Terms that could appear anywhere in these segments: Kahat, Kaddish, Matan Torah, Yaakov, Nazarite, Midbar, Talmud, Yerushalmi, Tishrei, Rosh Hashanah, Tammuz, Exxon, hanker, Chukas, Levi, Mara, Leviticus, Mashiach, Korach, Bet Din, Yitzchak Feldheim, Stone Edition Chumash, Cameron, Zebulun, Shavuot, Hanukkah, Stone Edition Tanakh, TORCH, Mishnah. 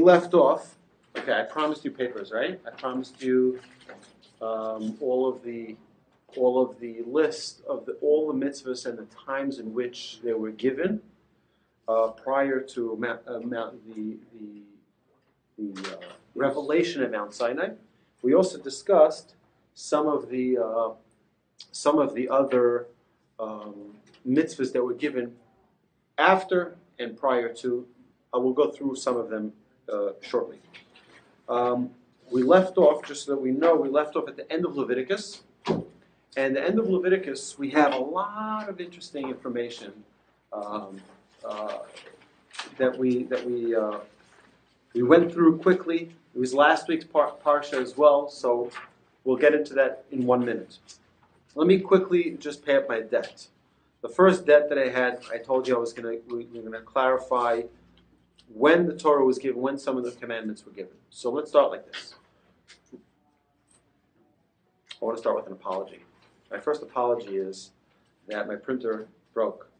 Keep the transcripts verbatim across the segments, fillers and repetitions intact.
left off. Okay, I promised you papers, right? I promised you um, all of the all of the list of the, all the mitzvahs and the times in which they were given uh, prior to Mount, uh, Mount, the the, the uh, revelation at Mount Sinai. We also discussed some of the uh, some of the other um, mitzvahs that were given after and prior to. I will go through some of them uh, shortly. Um, we left off, just so that we know, we left off at the end of Leviticus. And the end of Leviticus, we have a lot of interesting information um, uh, that we that we uh, we went through quickly. It was last week's par- parsha as well, so we'll get into that in one minute. Let me quickly just pay up my debt. The first debt that I had, I told you I was going to we we're going to clarify when the Torah was given, when some of the commandments were given. So let's start like this. I want to start with an apology. My first apology is that my printer broke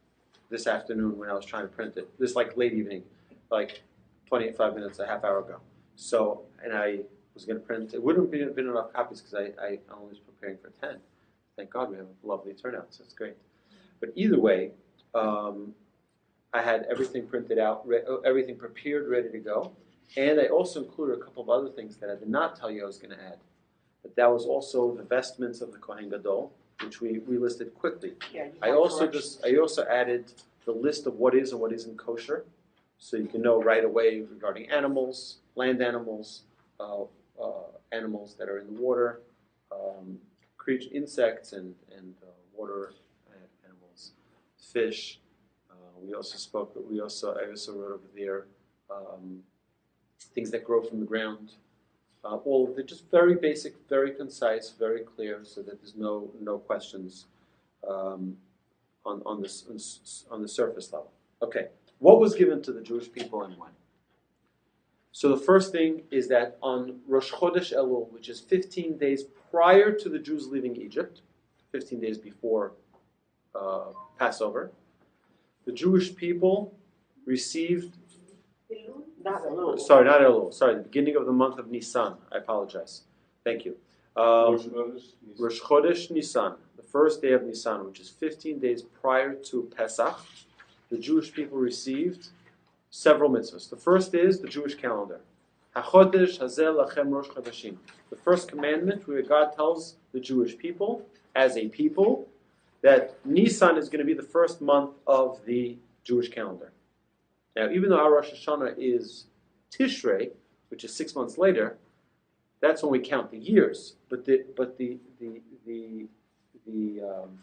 this afternoon when I was trying to print it. This like late evening, like twenty-five minutes, a half hour ago. So, and I was going to print, it wouldn't have been enough copies because I, I only was preparing for ten. Thank God we have a lovely turnout, so it's great. But either way, um, I had everything printed out, re- everything prepared, ready to go. And I also included a couple of other things that I did not tell you I was going to add. But that was also the vestments of the Kohen Gadol, which we, we listed quickly. Yeah, I also just I also added the list of what is and what isn't kosher, so you can know right away regarding animals, land animals, uh, uh, animals that are in the water, um, creature, insects and, and uh, water animals, fish. Uh, we also spoke, we also, I also wrote over there um, things that grow from the ground. Uh, all of they're just very basic, very concise, very clear, so that there's no no questions um, on on this on the surface level. Okay, what was given to the Jewish people and when? So the first thing is that on Rosh Chodesh Elul, which is fifteen days prior to the Jews leaving Egypt, fifteen days before uh, Passover, the Jewish people received. Not Elul. Sorry, not Elul. Sorry, the beginning of the month of Nisan. I apologize. Thank you. Um, Rosh, Chodesh, Nisan. Rosh Chodesh Nisan, the first day of Nisan, which is fifteen days prior to Pesach, the Jewish people received several mitzvahs. The first is the Jewish calendar. HaChodesh Hazeh Lachem Rosh Chodeshim. The first commandment where God tells the Jewish people, as a people, that Nisan is going to be the first month of the Jewish calendar. Now, even though our Rosh Hashanah is Tishrei, which is six months later, that's when we count the years. But the but the the the the, um,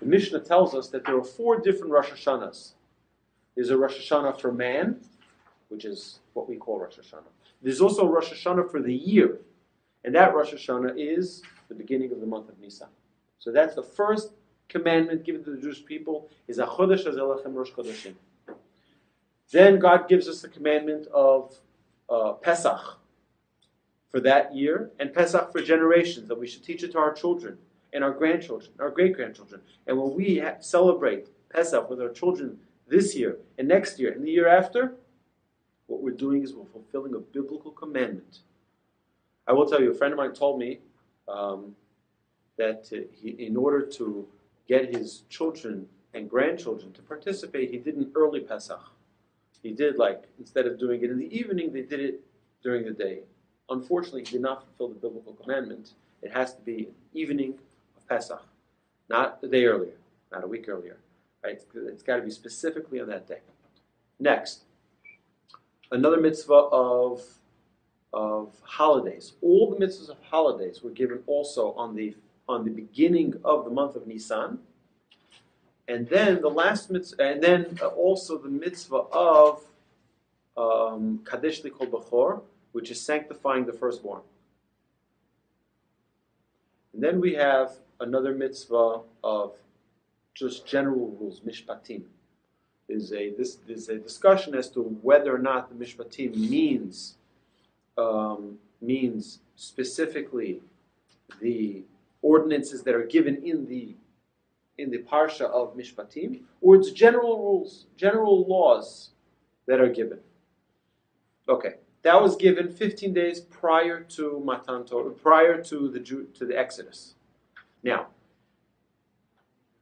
the Mishnah tells us that there are four different Rosh Hashanahs. There's a Rosh Hashanah for man, which is what we call Rosh Hashanah. There's also a Rosh Hashanah for the year, and that Rosh Hashanah is the beginning of the month of Nisan. So that's the first commandment given to the Jewish people: is a Chodesh Hazeh Lachem Rosh Chodeshim. Then God gives us the commandment of uh, Pesach for that year, and Pesach for generations, that we should teach it to our children and our grandchildren, our great-grandchildren. And when we ha- celebrate Pesach with our children this year and next year and the year after, what we're doing is we're fulfilling a biblical commandment. I will tell you, a friend of mine told me um, that uh, he, in order to get his children and grandchildren to participate, he did an early Pesach. He did, like, instead of doing it in the evening, they did it during the day. Unfortunately, he did not fulfill the biblical commandment. It has to be the evening of Pesach, not the day earlier, not a week earlier. Right? It's, it's got to be specifically on that day. Next, another mitzvah of, of holidays. All the mitzvahs of holidays were given also on the, on the beginning of the month of Nisan. And then the last mitzvah, and then also the mitzvah of um, Kadesh Likol Bechor, which is sanctifying the firstborn. And then we have another mitzvah of just general rules, Mishpatim. There's a, this, there's a discussion as to whether or not the Mishpatim means, um, means specifically the ordinances that are given in the in the parsha of Mishpatim, or it's general rules, general laws that are given. Okay, That was given fifteen days prior to Matan Torah, prior to the Jew, to the Exodus. Now,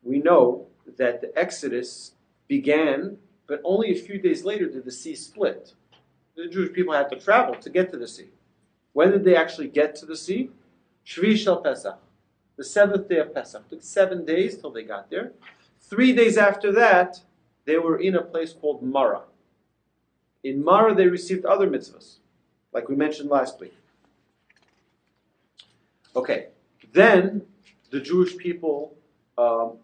we know that the Exodus began, but only a few days later did the sea split. The Jewish people had to travel to get to the sea. When did they actually get to the sea? Shvi Shel Pesach, the seventh day of Pesach. It took seven days till they got there. Three days after that, they were in a place called Mara. In Mara, they received other mitzvahs, like we mentioned last week. Okay, then the Jewish people, um,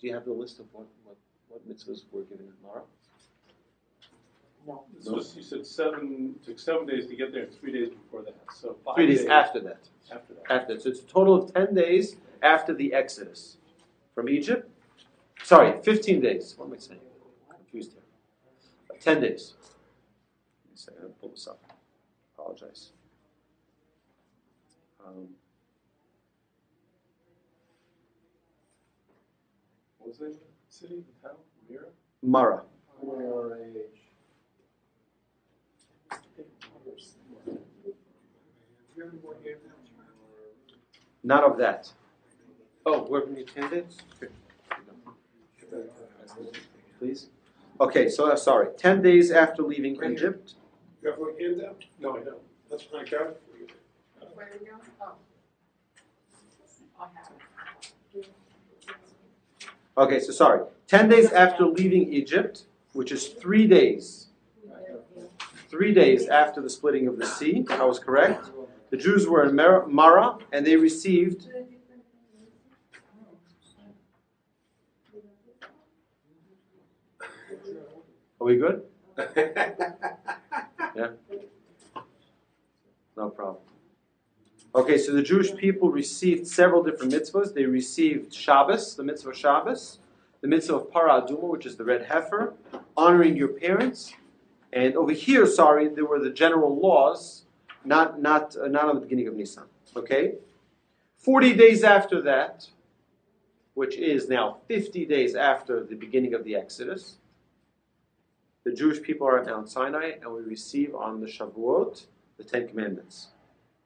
do you have the list of what, what, what mitzvahs were given in Mara? No. This was, you said seven, took seven days to get there, three days before that. So five three days, days after that. After that. After that. So it's a total of ten days after the Exodus from Egypt. Sorry, fifteen days. What am I saying? I'm confused here. Ten days. I'm going to pull this up. I apologize. Um, what was the city? The town? Mira? Mara. None of that. Oh, were we attendants? Please. Okay, so uh, sorry. Ten days after leaving Can Egypt. You have one hand out? No, I don't. That's my card. Where do you go? Oh. I have it. Okay, so sorry. Ten days after leaving Egypt, which is three days. Three days after the splitting of the sea, I was correct. The Jews were in Mara, and they received... Are we good? Yeah? No problem. Okay, so the Jewish people received several different mitzvahs. They received Shabbos, the mitzvah of Shabbos, the mitzvah of Para Aduma, which is the red heifer, honoring your parents. And over here, sorry, there were the general laws, not, not, uh, not on the beginning of Nisan. Okay? forty days after that, which is now fifty days after the beginning of the Exodus, the Jewish people are at Mount Sinai, and we receive on the Shavuot the Ten Commandments.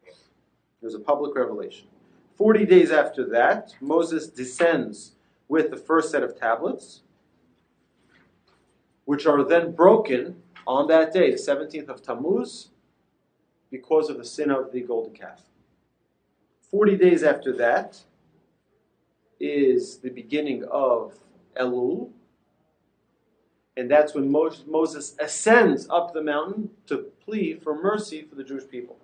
It was a public revelation. Forty days after that, Moses descends with the first set of tablets, which are then broken on that day, the seventeenth of Tammuz, because of the sin of the golden calf. Forty days after that is the beginning of Elul, and that's when Moses ascends up the mountain to plead for mercy for the Jewish people.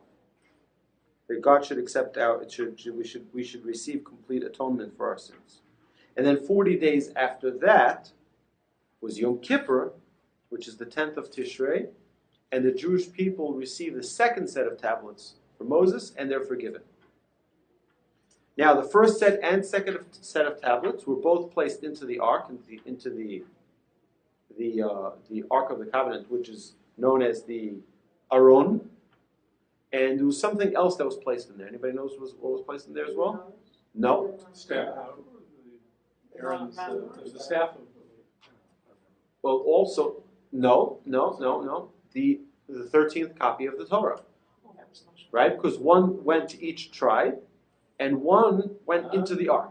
That God should accept our, it should, we should, we should receive complete atonement for our sins. And then forty days after that was Yom Kippur, which is the tenth of Tishrei, and the Jewish people receive the second set of tablets from Moses, and they're forgiven. Now, the first set and second set of tablets were both placed into the ark, into the... Into the The, uh, the Ark of the Covenant, which is known as the Aron, and there was something else that was placed in there. Anybody knows what was, what was placed in there as well? No. Staff. Aaron's, uh, there's the staff. Well, also, no, no, no, no. The the thirteenth copy of the Torah, right? Because one went to each tribe, and one went into the Ark.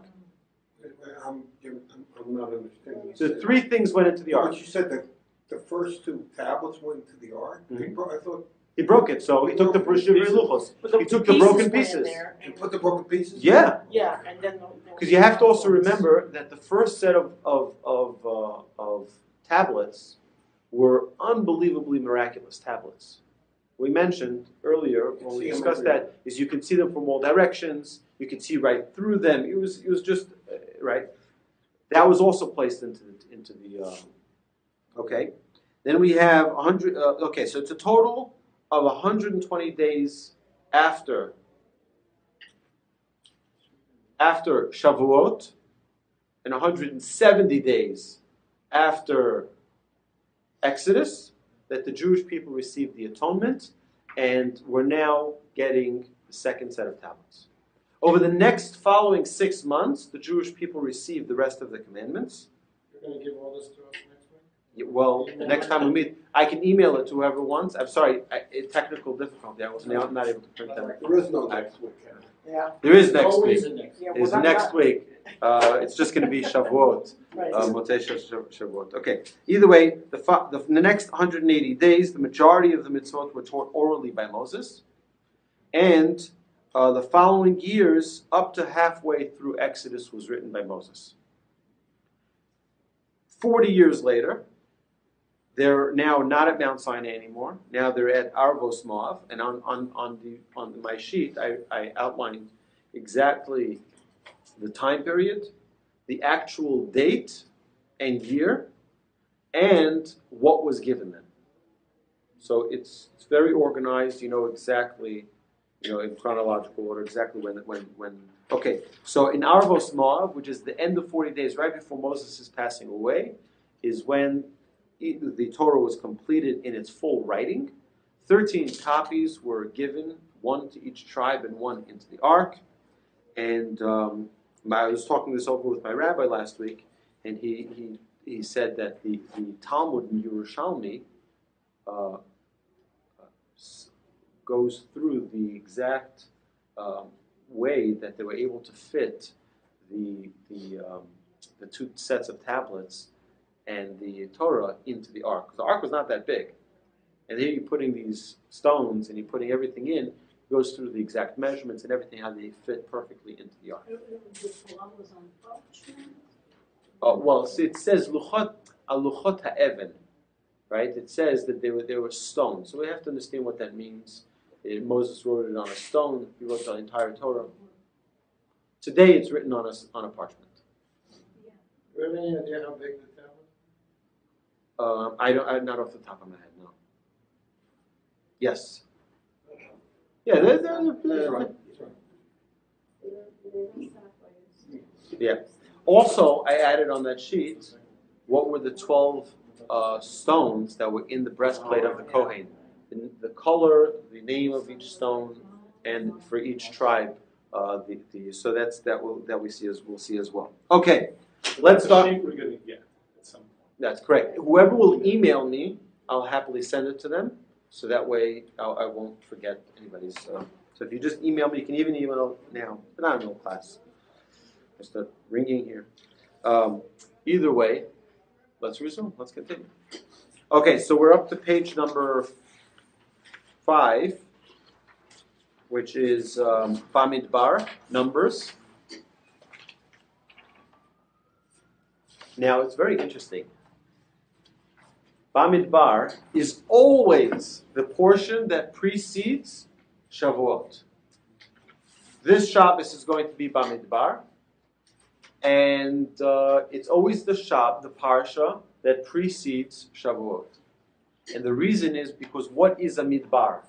I'm, I'm, I'm not understanding. So said, three things went into the ark. But you said that the first two tablets went into the ark? Mm-hmm. he, bro I thought he broke it, so he, he took the the He took the broken pieces. And put the broken pieces? Yeah. Yeah, and then... Because you have to also remember that the first set of, of, of, uh, of tablets were unbelievably miraculous tablets. We mentioned earlier, when we discussed that, is you could see them from all directions, you could see right through them. It was, it was just... Right, that was also placed into the, into the. Uh, okay, then we have a hundred. Uh, okay, so it's a total of one hundred twenty days after after Shavuot, and one hundred seventy days after Exodus that the Jewish people received the atonement, and we're now getting the second set of tablets. Over the next following six months, the Jewish people received the rest of the commandments. You're going to give all this to us next week? Well, next time we meet, I can email it to whoever wants. I'm sorry, I, a technical difficulty. I was now not able to print that. There is no next week. Yeah. There is next week. There's next week. Uh, it's just going to be Shavuot. Uh, Shavuot. Okay. Either way, the, fa- the, the next one hundred eighty days, the majority of the mitzvot were taught orally by Moses. And uh, the following years, up to halfway through Exodus, was written by Moses. Forty years later, they're now not at Mount Sinai anymore. Now they're at Arvos Moab, and on, on, on, the, on my sheet, I, I outlined exactly the time period, the actual date and year, and what was given them. So it's, it's very organized. You know exactly, you know, in chronological order, exactly when, when, when. Okay, so in Arvos Moab, which is the end of forty days, right before Moses is passing away, is when the Torah was completed in its full writing. Thirteen copies were given, one to each tribe and one into the ark. And um, I was talking this over with my rabbi last week, and he he, he said that the, the Talmud in Yerushalmi uh, goes through the exact um, way that they were able to fit the the um, the two sets of tablets and the Torah into the ark. The ark was not that big. And here you're putting these stones and you're putting everything in. It goes through the exact measurements and everything, how they fit perfectly into the ark. Oh, well, so it says, Luchot al-Luchot ha'even, right? It says that they were, they were stones. So we have to understand what that means. It, Moses wrote it on a stone. He wrote the entire Torah. Today it's written on a, on a parchment. Do you have any idea how big the tablet? Uh, I don't. I'm not off the top of my head. No. Yes. Yeah. They're, they're, they're right. Yeah. Also, I added on that sheet what were the twelve uh, stones that were in the breastplate of the Kohen, the, the color, the name of each stone, and for each tribe. Uh, the, the so that's that will that we see as we'll see as well. Okay. Let's start. We're going to get at some point. That's correct. Whoever will email me, I'll happily send it to them, so that way I'll, I won't forget anybody's. Uh, so if you just email me, you can even email now, but not in real class. Just a ringing here. Um, either way, let's resume. Let's continue. Okay, so we're up to page number five, which is um, Bamidbar, Numbers. Now, it's very interesting. Bamidbar is always the portion that precedes Shavuot. This Shabbos is going to be Bamidbar, and uh, it's always the Shab, the Parsha, that precedes Shavuot. And the reason is because what is a Midbar?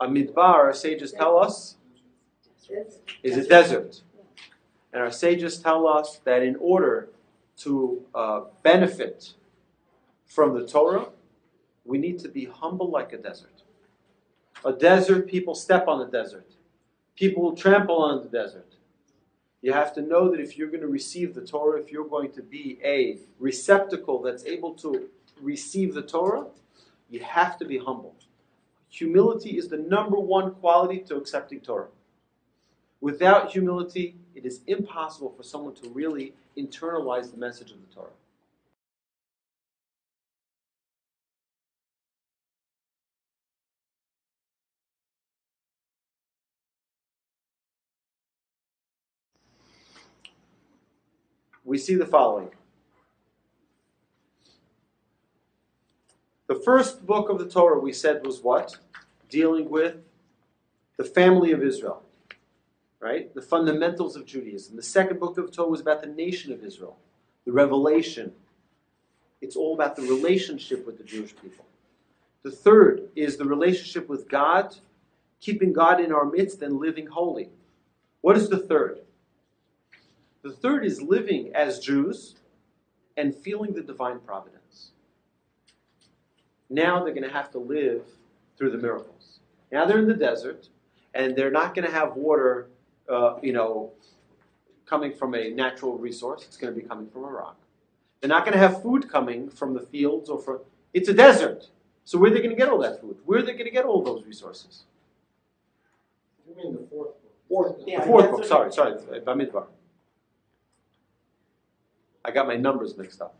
A Midbar, our sages tell us, is a desert. And our sages tell us that in order to uh, benefit from the Torah, we need to be humble like a desert. A desert, people step on the desert. People will trample on the desert. You have to know that if you're going to receive the Torah, if you're going to be a receptacle that's able to receive the Torah, you have to be humble. Humility is the number one quality to accepting Torah. Without humility, it is impossible for someone to really internalize the message of the Torah. We see the following. The first book of the Torah, we said, was what? Dealing with the family of Israel. Right? The fundamentals of Judaism. The second book of the Torah was about the nation of Israel, the revelation. It's all about the relationship with the Jewish people. The third is the relationship with God, keeping God in our midst and living holy. What is the third? The third is living as Jews and feeling the divine providence. Now they're going to have to live through the miracles. Now they're in the desert, and they're not going to have water Uh, you know, coming from a natural resource. It's going to be coming from a rock. They're not going to have food coming from the fields or from... It's a desert. So where are they going to get all that food? Where are they going to get all those resources? You mean the fourth book? Fourth, yeah, the fourth book, sorry, sorry, Bamidbar. I got my numbers mixed up.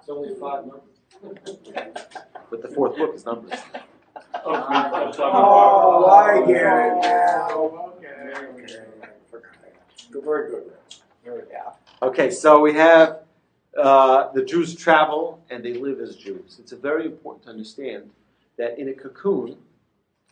It's only five numbers. But the fourth book is numbers. Oh, I oh, I get it now. Okay. Okay. Good, very good. Very good. Yeah. Okay, so we have uh, the Jews travel and they live as Jews. It's very important to understand that in a cocoon,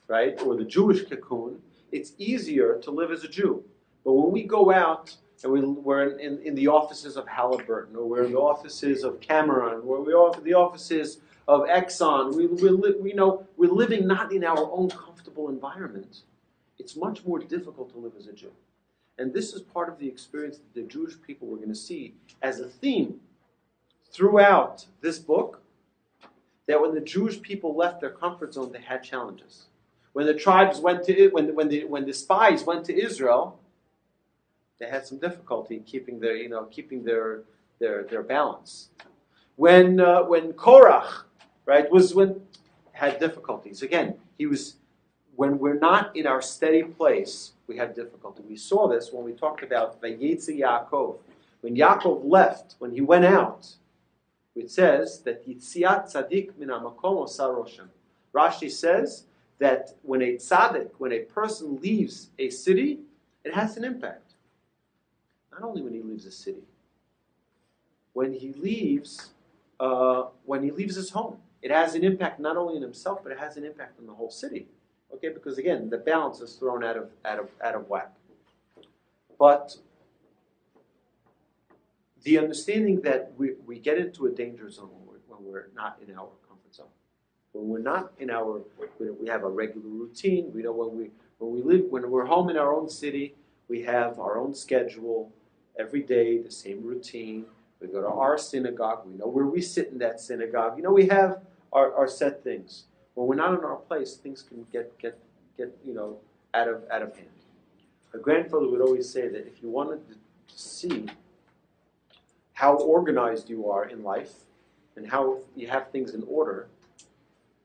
right, or the Jewish cocoon, it's easier to live as a Jew. But when we go out and we, we're in, in, in the offices of Halliburton, or we're in the offices of Cameron, or we're in the offices of Exxon, we, we, li we know we're living not in our own comfortable environment. It's much more difficult to live as a Jew. And this is part of the experience that the Jewish people we're going to see as a theme throughout this book, that when the Jewish people left their comfort zone, they had challenges. When the tribes went to, when the, when the, when the spies went to Israel, they had some difficulty keeping their, you know, keeping their, their, their balance. When, uh, when Korach, right, was when, had difficulties. Again, he was, when we're not in our steady place, we have difficulty. We saw this when we talked about Vayetze Yaakov. When Yaakov left, when he went out, it says that Yitziat Tzadik min hamakom osa roshem. Rashi says that when a tzaddik, when a person leaves a city, it has an impact. Not only when he leaves a city, when he leaves, uh, when he leaves his home, it has an impact not only on himself, but it has an impact on the whole city. Okay, because again, the balance is thrown out of out of out of whack. But the understanding that we we get into a danger zone when we're, when we're not in our comfort zone, when we're not in our, when we have a regular routine. We know when we when we live when we're home in our own city, we have our own schedule. Every day, the same routine. We go to our synagogue. We know where we sit in that synagogue. You know, we have our, our set things. When we're not in our place, things can get, get, get you know, out of, out of hand. My grandfather would always say that if you wanted to see how organized you are in life and how you have things in order,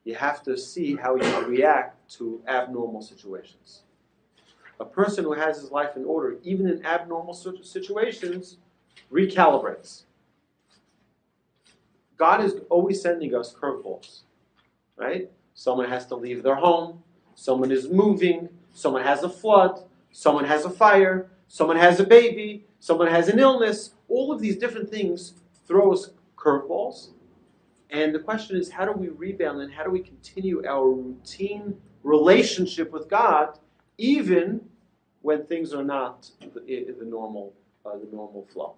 you have to see how you react to abnormal situations. A person who has his life in order, even in abnormal situations, recalibrates. God is always sending us curveballs, right? Someone has to leave their home. Someone is moving. Someone has a flood. Someone has a fire. Someone has a baby. Someone has an illness. All of these different things throw us curveballs. And the question is, how do we rebound and how do we continue our routine relationship with God, even when things are not the, the normal, uh, the normal flow?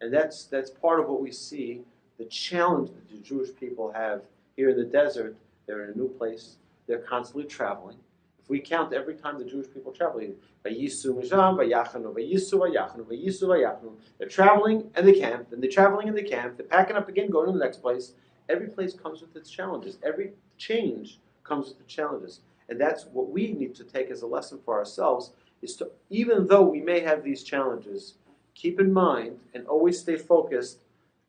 And that's that's part of what we see, the challenge that the Jewish people have. Here in the desert, they're in a new place. They're constantly traveling. If we count every time the Jewish people travel, they're traveling and they camp, and they're traveling and they camp, they're packing up again, going to the next place. Every place comes with its challenges. Every change comes with its challenges. And that's what we need to take as a lesson for ourselves, is to, even though we may have these challenges, keep in mind and always stay focused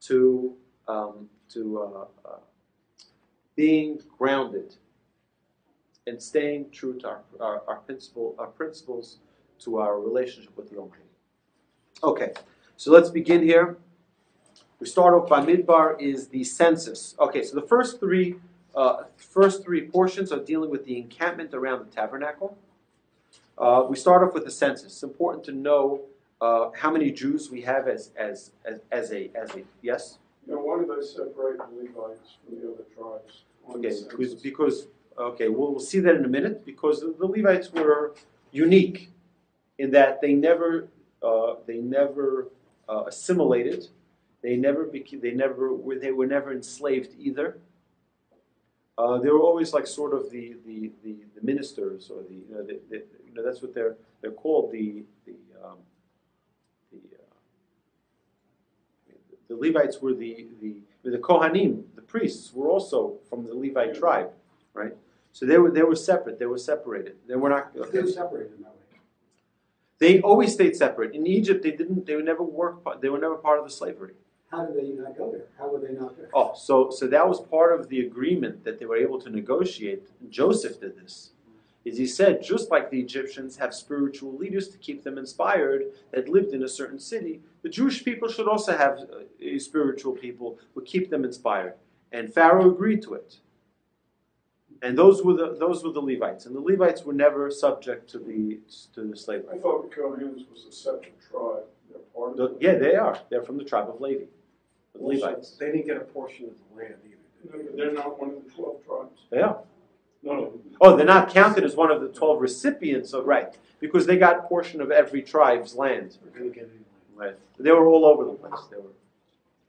to, um, to uh, uh, being grounded and staying true to our, our, our, principle, our principles, to our relationship with the Almighty. Okay, so let's begin here. We start off by Midbar is the census. Okay, so the first three, uh, first three portions are dealing with the encampment around the tabernacle. Uh, we start off with the census. It's important to know uh, how many Jews we have as, as, as, as, a, as a, yes? You know, why do they separate the Levites from the other tribes? Okay, because, because okay, we'll, we'll see that in a minute. Because the, the Levites were unique in that they never, uh, they never uh, assimilated. They never became, they never were, they were never enslaved either. Uh, they were always like sort of the the, the, the ministers, or the you know, the, the, you know that's what they're they're called, the the. Um, The Levites were the, the, the Kohanim, the priests, were also from the Levite tribe, right? So they were, they were separate, they were separated. They were not... Okay. They were separated in that way. They always stayed separate. In Egypt, they didn't, they were never work, they were never part of the slavery. How did they not go there? How were they not there? Oh, so so that was part of the agreement that they were able to negotiate. Joseph did this. Is he said, just like the Egyptians have spiritual leaders to keep them inspired that lived in a certain city, the Jewish people should also have uh, spiritual people who keep them inspired. And Pharaoh agreed to it. And those were the those were the Levites, and the Levites were never subject to the to the slave. I thought the Kohanim was a separate tribe. They're part of the, yeah, they are. They're from the tribe of Levi, the well, Levites. So they didn't get a portion of the land either. Did they? They're not one of the twelve tribes. They are. No, no. Oh, they're not counted as one of the twelve recipients of right because they got a portion of every tribe's land. Right. They were all over the place. They were.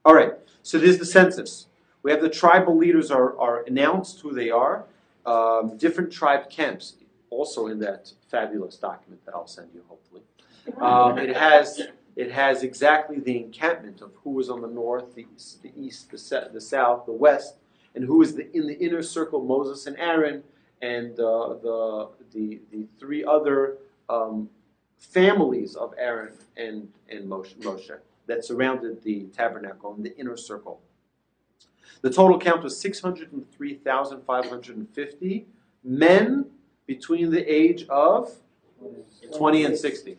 All right. So there's the census. We have the tribal leaders are are announced who they are. Um, different tribe camps, also in that fabulous document that I'll send you, hopefully. Um, it has it has exactly the encampment of who is on the north, the east, the, east, the, the south, the west, and who is the, in the inner circle, Moses and Aaron, and uh, the, the the three other um, families of Aaron and, and Moshe, Moshe that surrounded the tabernacle in the inner circle. The total count was six hundred three thousand five hundred fifty men between the age of twenty and sixty.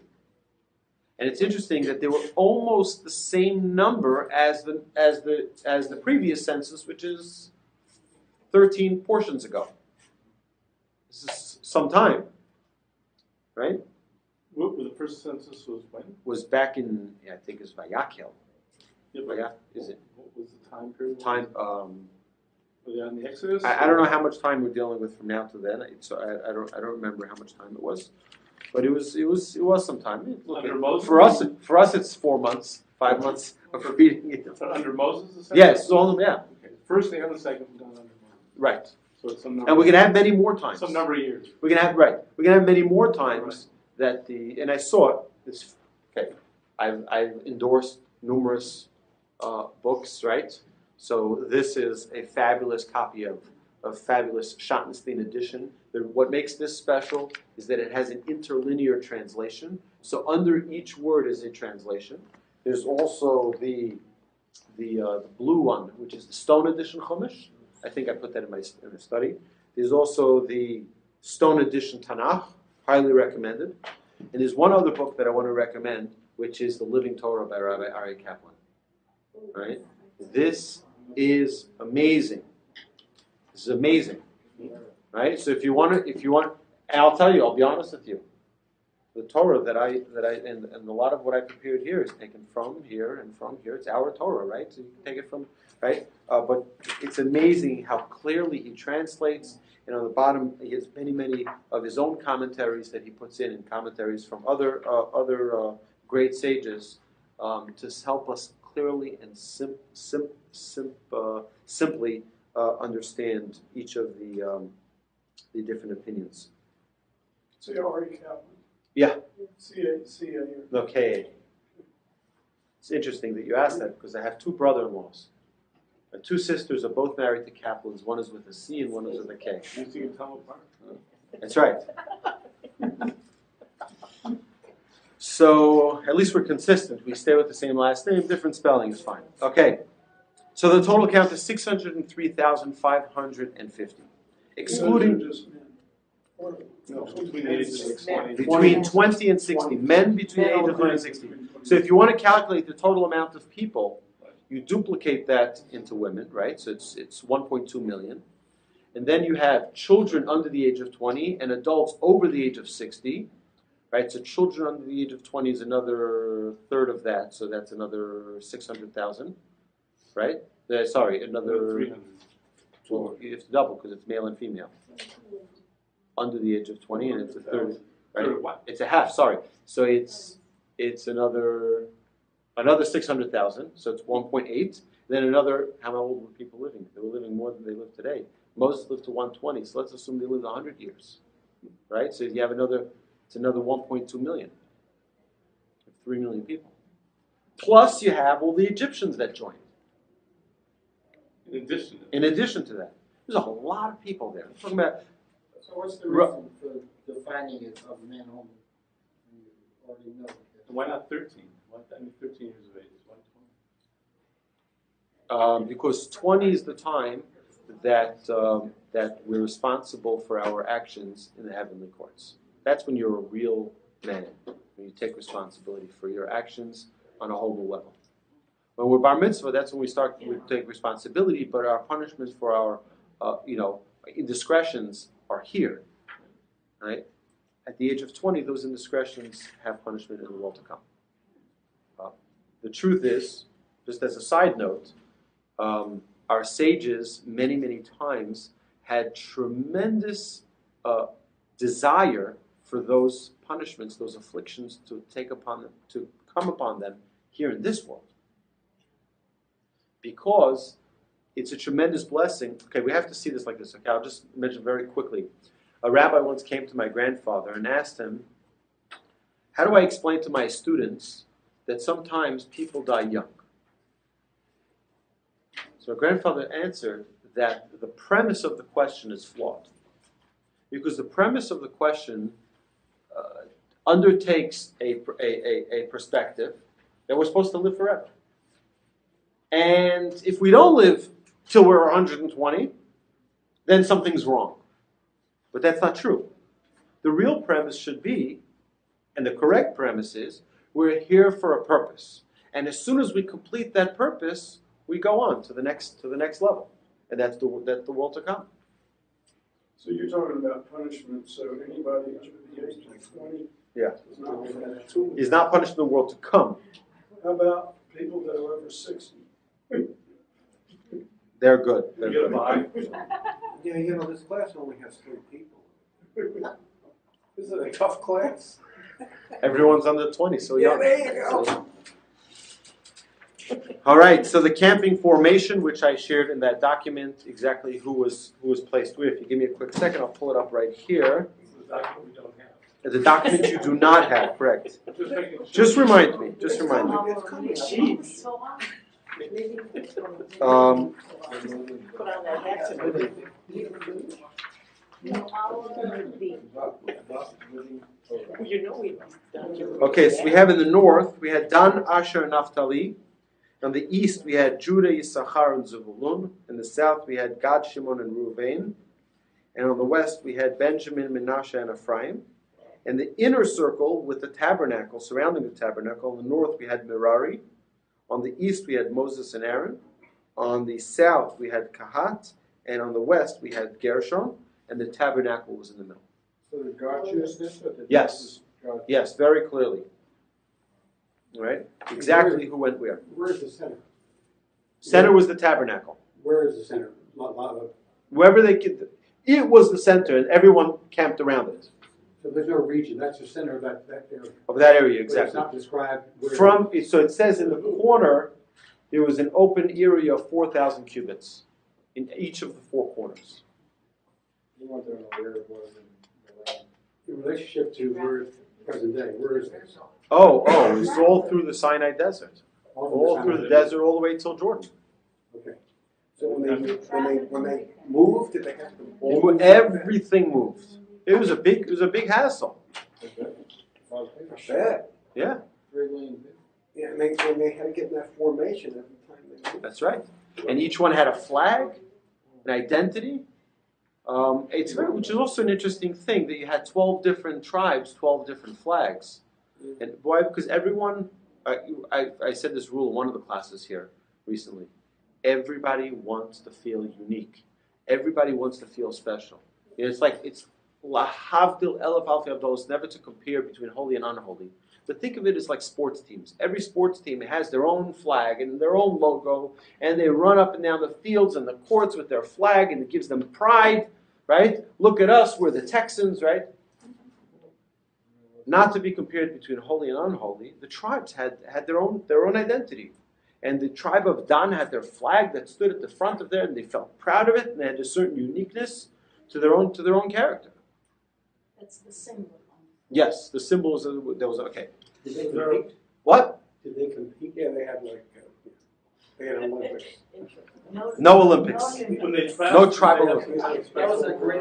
And it's interesting that they were almost the same number as the as the as the previous census, which is thirteen portions ago. This is some time, right? What, the first census was when? Was back in, I think, it's Vayakhel. Yeah, is it? What was the time period? Time. Um, were they on the Exodus? I, I don't know how much time we're dealing with from now to then. So I, I don't. I don't remember how much time it was, but it was. It was. It was some time. Look, under it, Moses, for us, for us, it's four months, five months of reading it. Under Moses. The yes, all yeah. Okay. First thing and the second done under Moses. Right. So it's some number. And we're gonna have many more times. Some number of years. We're gonna have right. We're gonna have many more times right. that the and I saw it. It's okay. I've I've endorsed numerous. Uh, books, right? So this is a fabulous copy of a fabulous Schottenstein edition. The, what makes this special is that it has an interlinear translation. So under each word is a translation. There's also the the, uh, the blue one, which is the Stone Edition Chumash. I think I put that in my in my study. There's also the Stone Edition Tanakh, highly recommended. And there's one other book that I want to recommend, which is the Living Torah by Rabbi Aryeh Kaplan. Right? This is amazing. This is amazing. Right? So if you want to, if you want, I'll tell you, I'll be honest with you. The Torah that I, that I, and, and a lot of what I prepared here is taken from here and from here. It's our Torah, right? So you can take it from, right? Uh, but it's amazing how clearly he translates. And on the bottom, he has many, many of his own commentaries that he puts in and commentaries from other, uh, other uh, great sages um, to help us clearly and sim, sim, sim, uh, simply uh, understand each of the um, the different opinions. So you already have one. Yeah. C A C A. Okay. It's interesting that you asked that because I have two brother-in-laws. My two sisters are both married to Kaplans. One is with a C and one is with a K. You can tell apart. That's right. So at least we're consistent. We stay with the same last name. Different spelling is fine. Okay. So the total count is six hundred three thousand five hundred fifty. Excluding just men. No, between, men. between twenty and sixty. Men between men. eight and twenty and sixty. So if you want to calculate the total amount of people, you duplicate that into women, right? So it's it's one point two million. And then you have children under the age of twenty and adults over the age of sixty. Right, so children under the age of twenty is another third of that, so that's another six hundred thousand, right? Uh, sorry, another three hundred. Well, it's double because it's male and female. Under the age of twenty, and it's a third. Right? It's a half. Sorry, so it's it's another another six hundred thousand, so it's one point eight. Then another. How old were people living? They were living more than they live today. Moses lived to one twenty, so let's assume they lived a hundred years, right? So you have another. It's another one point two million, three million people. Plus, you have all the Egyptians that joined. In addition to that. In addition to that. There's a whole lot of people there. We're talking about so what's the reason for defining it of men only? You already know. Why not thirteen? Why not thirteen years of age? Why um, because twenty is the time that um, that we're responsible for our actions in the heavenly courts. That's when you're a real man, when you take responsibility for your actions on a whole new level. When we're bar mitzvah, that's when we start to take responsibility, but our punishments for our, uh, you know, indiscretions are here, right? At the age of twenty, those indiscretions have punishment in the world to come. Uh, the truth is, just as a side note, um, our sages many, many times had tremendous uh, desire for those punishments, those afflictions to take upon them, to come upon them here in this world. Because it's a tremendous blessing. Okay, we have to see this like this. Okay, I'll just mention very quickly. A rabbi once came to my grandfather and asked him, how do I explain to my students that sometimes people die young? So my grandfather answered that the premise of the question is flawed. Because the premise of the question uh, undertakes a, a, a, a perspective that we're supposed to live forever. And if we don't live till we're one hundred twenty, then something's wrong. But that's not true. The real premise should be, and the correct premise is, we're here for a purpose. And as soon as we complete that purpose, we go on to the next to the next level. And that's the, that's the world to come. So you're talking about punishment. So anybody under the age of twenty yeah. is, not is not punished in the world to come. How about people that are over sixty? They're good. They're you good. Yeah, you know, this class only has three people. This is a tough class. Everyone's under twenty, so yeah, young. There you go. All right, so the camping formation, which I shared in that document, exactly who was who was placed where. If you give me a quick second, I'll pull it up right here. The document we don't have. The document you do not have, correct. Just remind me. Just remind me. Um, okay, so we have in the north, we had Dan, Asher, and Naphtali. On the east, we had Judah, Issachar, and Zebulun. In the south, we had Gad, Shimon, and Reuven. And on the west, we had Benjamin, Menashe, and Ephraim. And the inner circle with the tabernacle, surrounding the tabernacle, on the north, we had Merari. On the east, we had Moses and Aaron. On the south, we had Kahat. And on the west, we had Gershon. And the tabernacle was in the middle. So did God choose this? Or did yes. God? Yes, very clearly. Right? Exactly who went where. Where is the center? Center was the tabernacle. Where is the center? Wherever they could. It was the center, and everyone camped around it. So there's no region. That's the center of that, that area. Of that area, exactly. It's not described. From so it says in the corner, there was an open area of four thousand cubits in each of the four corners. You want to know where it was in relationship to where present day. Where is this? Oh, oh, it's all through the Sinai Desert, all, all through the desert, all the way till Jordan. Okay. So when they when they when they moved, did they have to? Move? Everything moved. It was a big, it was a big hassle. Okay. Yeah. Yeah, and they, and they had to get in that formation every time they moved. That's right. And each one had a flag, an identity. Um, it's very, which is also an interesting thing that you had twelve different tribes, twelve different flags. And why? Because everyone, I, I, I said this rule in one of the classes here recently. Everybody wants to feel unique. Everybody wants to feel special. You know, it's like, it's lahavdil elef alfi abdol. It's never to compare between holy and unholy. But think of it as like sports teams. Every sports team has their own flag and their own logo, and they run up and down the fields and the courts with their flag, and it gives them pride, right? Look at us, we're the Texans, right? Not to be compared between holy and unholy. The tribes had, had their own their own identity. And the tribe of Dan had their flag that stood at the front of there, and they felt proud of it, and they had a certain uniqueness to their own to their own character. That's the symbol. Yes, the symbols of the, that was okay. Did they compete? What? Did they compete? Yeah, they had like uh, they had Olympics. No, no Olympics. When they traveled, no tribal Olympics.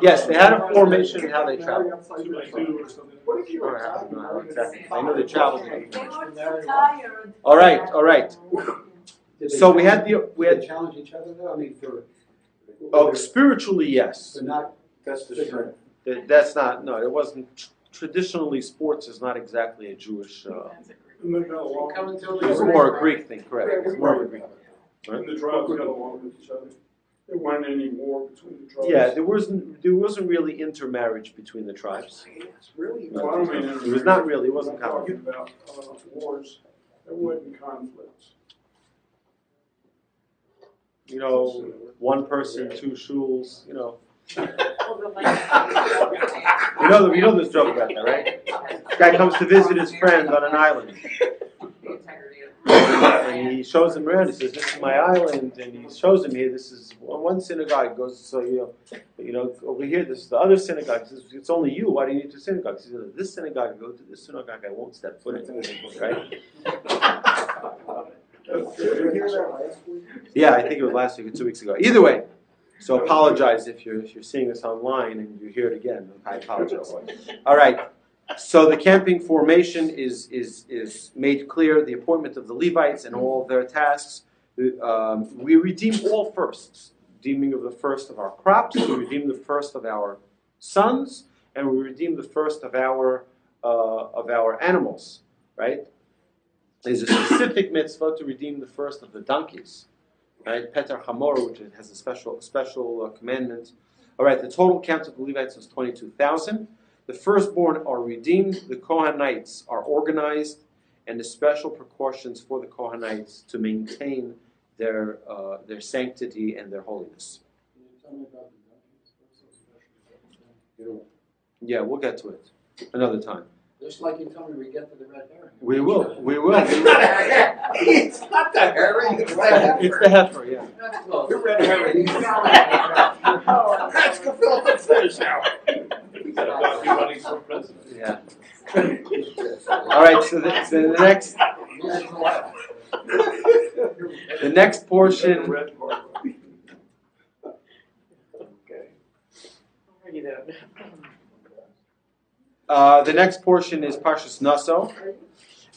Yes, they had a formation in how they traveled. What if you were tired? No, exactly. I know they traveled. They were so tired. All right, all right. Did they so we had the we had challenge each other though? I mean, for oh, spiritually, yes. But not that's the strength. That, that's not no. It wasn't traditionally. Sports is not exactly a Jewish. Uh, no, no, it was more a Greek thing, correct? It was more of a Greek. Right. And the tribes got along with each other. There weren't any war between the tribes. Yeah, there wasn't. There wasn't really intermarriage between the tribes. It was really. Well, I mean, it was not really. It wasn't I'm talking about uh, wars. There wasn't conflicts. You know, one person, two shuls. You know. you know. You know this joke about that, right? This guy comes to visit his friend on an island. And he shows him around. He says, "This is my island." And he shows him here. This is one synagogue. He goes, so you know, you know, over here, this is the other synagogue. He says, "It's only you. Why do you need two synagogues?" He says, "This synagogue, I go to this synagogue. I won't step foot into this book, right?" Yeah, I think it was last week or two weeks ago. Either way, so apologize if you're if you're seeing this online and you hear it again. I apologize. All right. So the camping formation is, is, is made clear, the appointment of the Levites and all their tasks. Um, we redeem all firsts, redeeming of the first of our crops, we redeem the first of our sons, and we redeem the first of our, uh, of our animals, right? There's a specific mitzvah to redeem the first of the donkeys, right? Petar Hamor, which has a special, special uh, commandment. All right, the total count of the Levites was twenty-two thousand. The firstborn are redeemed, the Kohanites are organized, and the special precautions for the Kohanites to maintain their uh, their sanctity and their holiness. Yeah, we'll get to it another time. Just like you told me, we get to the red herring. We will. We will. It's not the herring. It's the heifer. It's the heifer, yeah. That's close. The red herring. That's the finish out. Yeah. All right. So the, so the next, the next portion. Okay. Uh, the next portion is Parshas Naso,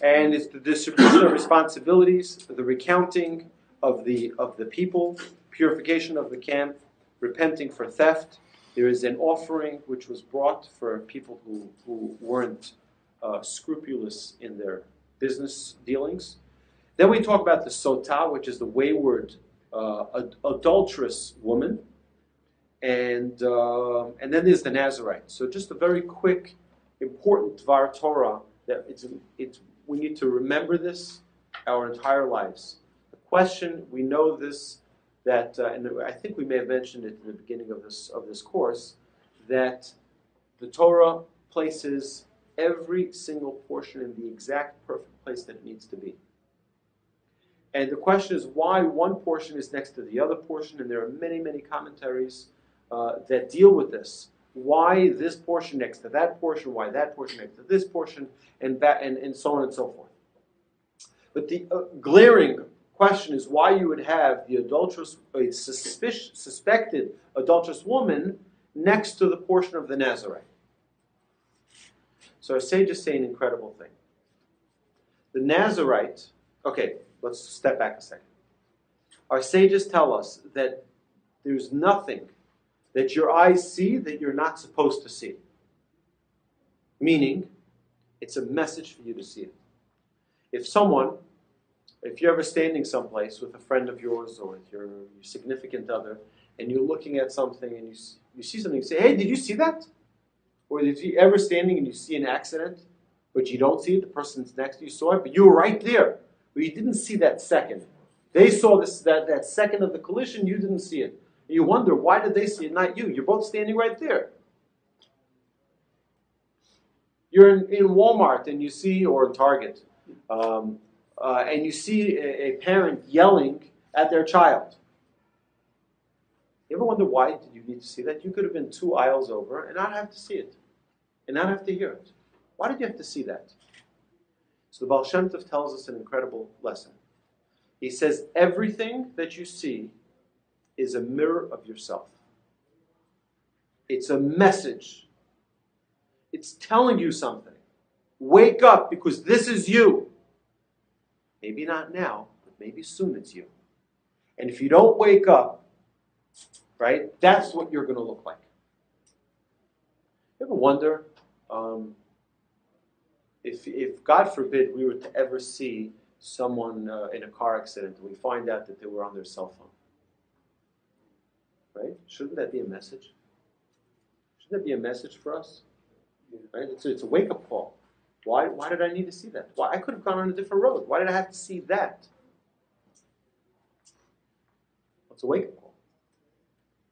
and it's the distribution of responsibilities, the recounting of the of the people, purification of the camp, repenting for theft. There is an offering which was brought for people who, who weren't uh, scrupulous in their business dealings. Then we talk about the sotah, which is the wayward, uh, ad adulterous woman. And, uh, and then there's the Nazarite. So just a very quick, important Dvar Torah that it's, it's, we need to remember this our entire lives. The question, we know this. That, uh, and I think we may have mentioned it in the beginning of this of this course, that the Torah places every single portion in the exact perfect place that it needs to be. And the question is why one portion is next to the other portion, and there are many, many commentaries uh, that deal with this. Why this portion next to that portion, why that portion next to this portion, and, and, and so on and so forth. But the uh, glaring question is why you would have the adulterous, a suspicious, suspected adulterous woman next to the portion of the Nazarite. So our sages say an incredible thing. The Nazarite, okay, let's step back a second. Our sages tell us that there's nothing that your eyes see that you're not supposed to see. Meaning, it's a message for you to see it. If someone... If you're ever standing someplace with a friend of yours or with your, your significant other, and you're looking at something and you, you see something, you say, "Hey, did you see that?" Or if you're ever standing and you see an accident, but you don't see it, the person's next to you saw it, but you were right there, but you didn't see that second. They saw this that, that second of the collision, you didn't see it. You wonder, why did they see it, not you? You're both standing right there. You're in, in Walmart and you see, or in Target, um, Uh, and you see a, a parent yelling at their child. You ever wonder why did you need to see that? You could have been two aisles over and not have to see it, and not have to hear it. Why did you have to see that? So the Baal Shem Tov tells us an incredible lesson. He says everything that you see is a mirror of yourself. It's a message. It's telling you something. Wake up, because this is you. Maybe not now, but maybe soon it's you. And if you don't wake up, right, that's what you're going to look like. You ever wonder um, if, if, God forbid, we were to ever see someone uh, in a car accident and we find out that they were on their cell phone, right? Shouldn't that be a message? Shouldn't that be a message for us? Right? It's a, it's a wake-up call. Why, why did I need to see that? Why, I could have gone on a different road. Why did I have to see that? It's a wake-up call.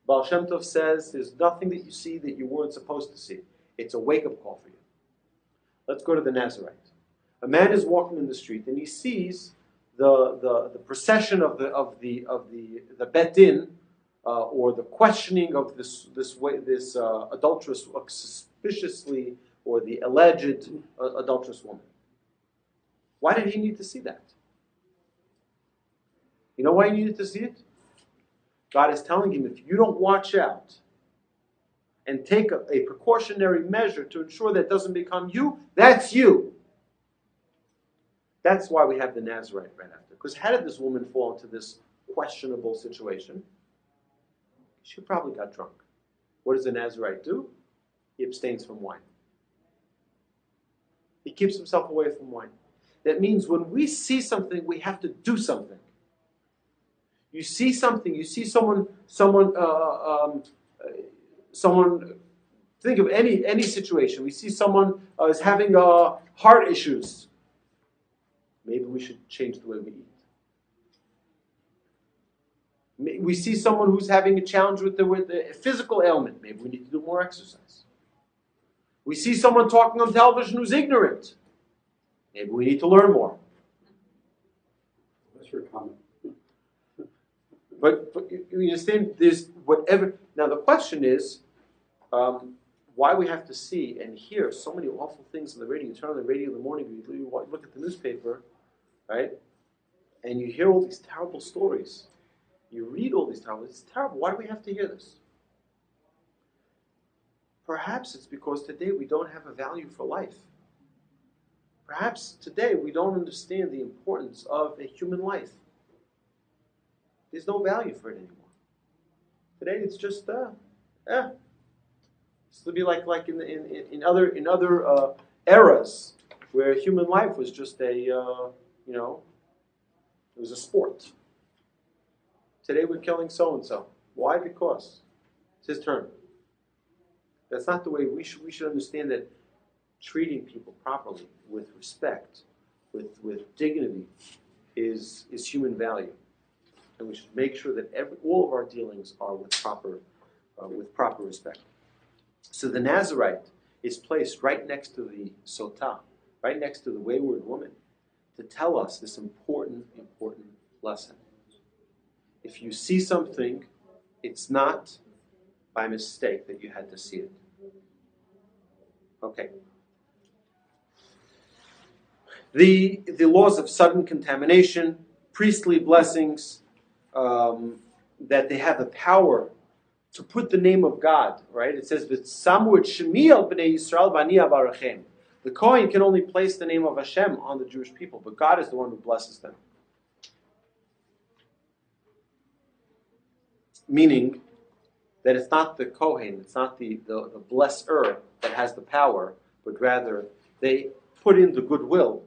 Baal Shem Tov says there's nothing that you see that you weren't supposed to see. It's a wake-up call for you. Let's go to the Nazarite. A man is walking in the street and he sees the, the, the procession of the of the of the the bet din, uh, or the questioning of this this way this uh, adulterous, uh, suspiciously, or the alleged uh, adulterous woman. Why did he need to see that? You know why he needed to see it? God is telling him, if you don't watch out and take a, a precautionary measure to ensure that doesn't become you, that's you. That's why we have the Nazarite right after. Because how did this woman fall into this questionable situation? She probably got drunk. What does the Nazarite do? He abstains from wine. He keeps himself away from wine. That means when we see something, we have to do something. You see something, you see someone, someone, uh, um, someone, think of any, any situation. We see someone uh, is having uh, heart issues. Maybe we should change the way we eat. We see someone who's having a challenge with the, with the physical ailment. Maybe we need to do more exercise. We see someone talking on television who's ignorant. Maybe we need to learn more. That's your comment. But, but you understand, there's whatever. Now the question is, um, why we have to see and hear so many awful things on the radio. You turn on the radio in the morning, you look at the newspaper, right? And you hear all these terrible stories. You read all these terrible stories. It's terrible. Why do we have to hear this? Perhaps it's because today we don't have a value for life. Perhaps today we don't understand the importance of a human life. There's no value for it anymore. Today it's just uh, eh. It'll be like like in, the, in in other in other uh, eras where human life was just a uh, you know, it was a sport. Today we're killing so and so. Why? Because it's his turn. That's not the way we should we should understand that. Treating people properly, with respect, with with dignity, is is human value. And we should make sure that every, all of our dealings are with proper, uh, with proper respect. So the Nazarite is placed right next to the Sotah, right next to the wayward woman, to tell us this important, important lesson. If you see something, it's not by mistake that you had to see it. Okay. The, the laws of sudden contamination, priestly blessings, Um, that they have the power to put the name of God, right? It says that Samuel Shemi al Bnei Yisrael Bani Abarachem. The Kohen can only place the name of Hashem on the Jewish people, but God is the one who blesses them. Meaning that it's not the Kohen, it's not the, the, the blesser that has the power, but rather they put in the goodwill.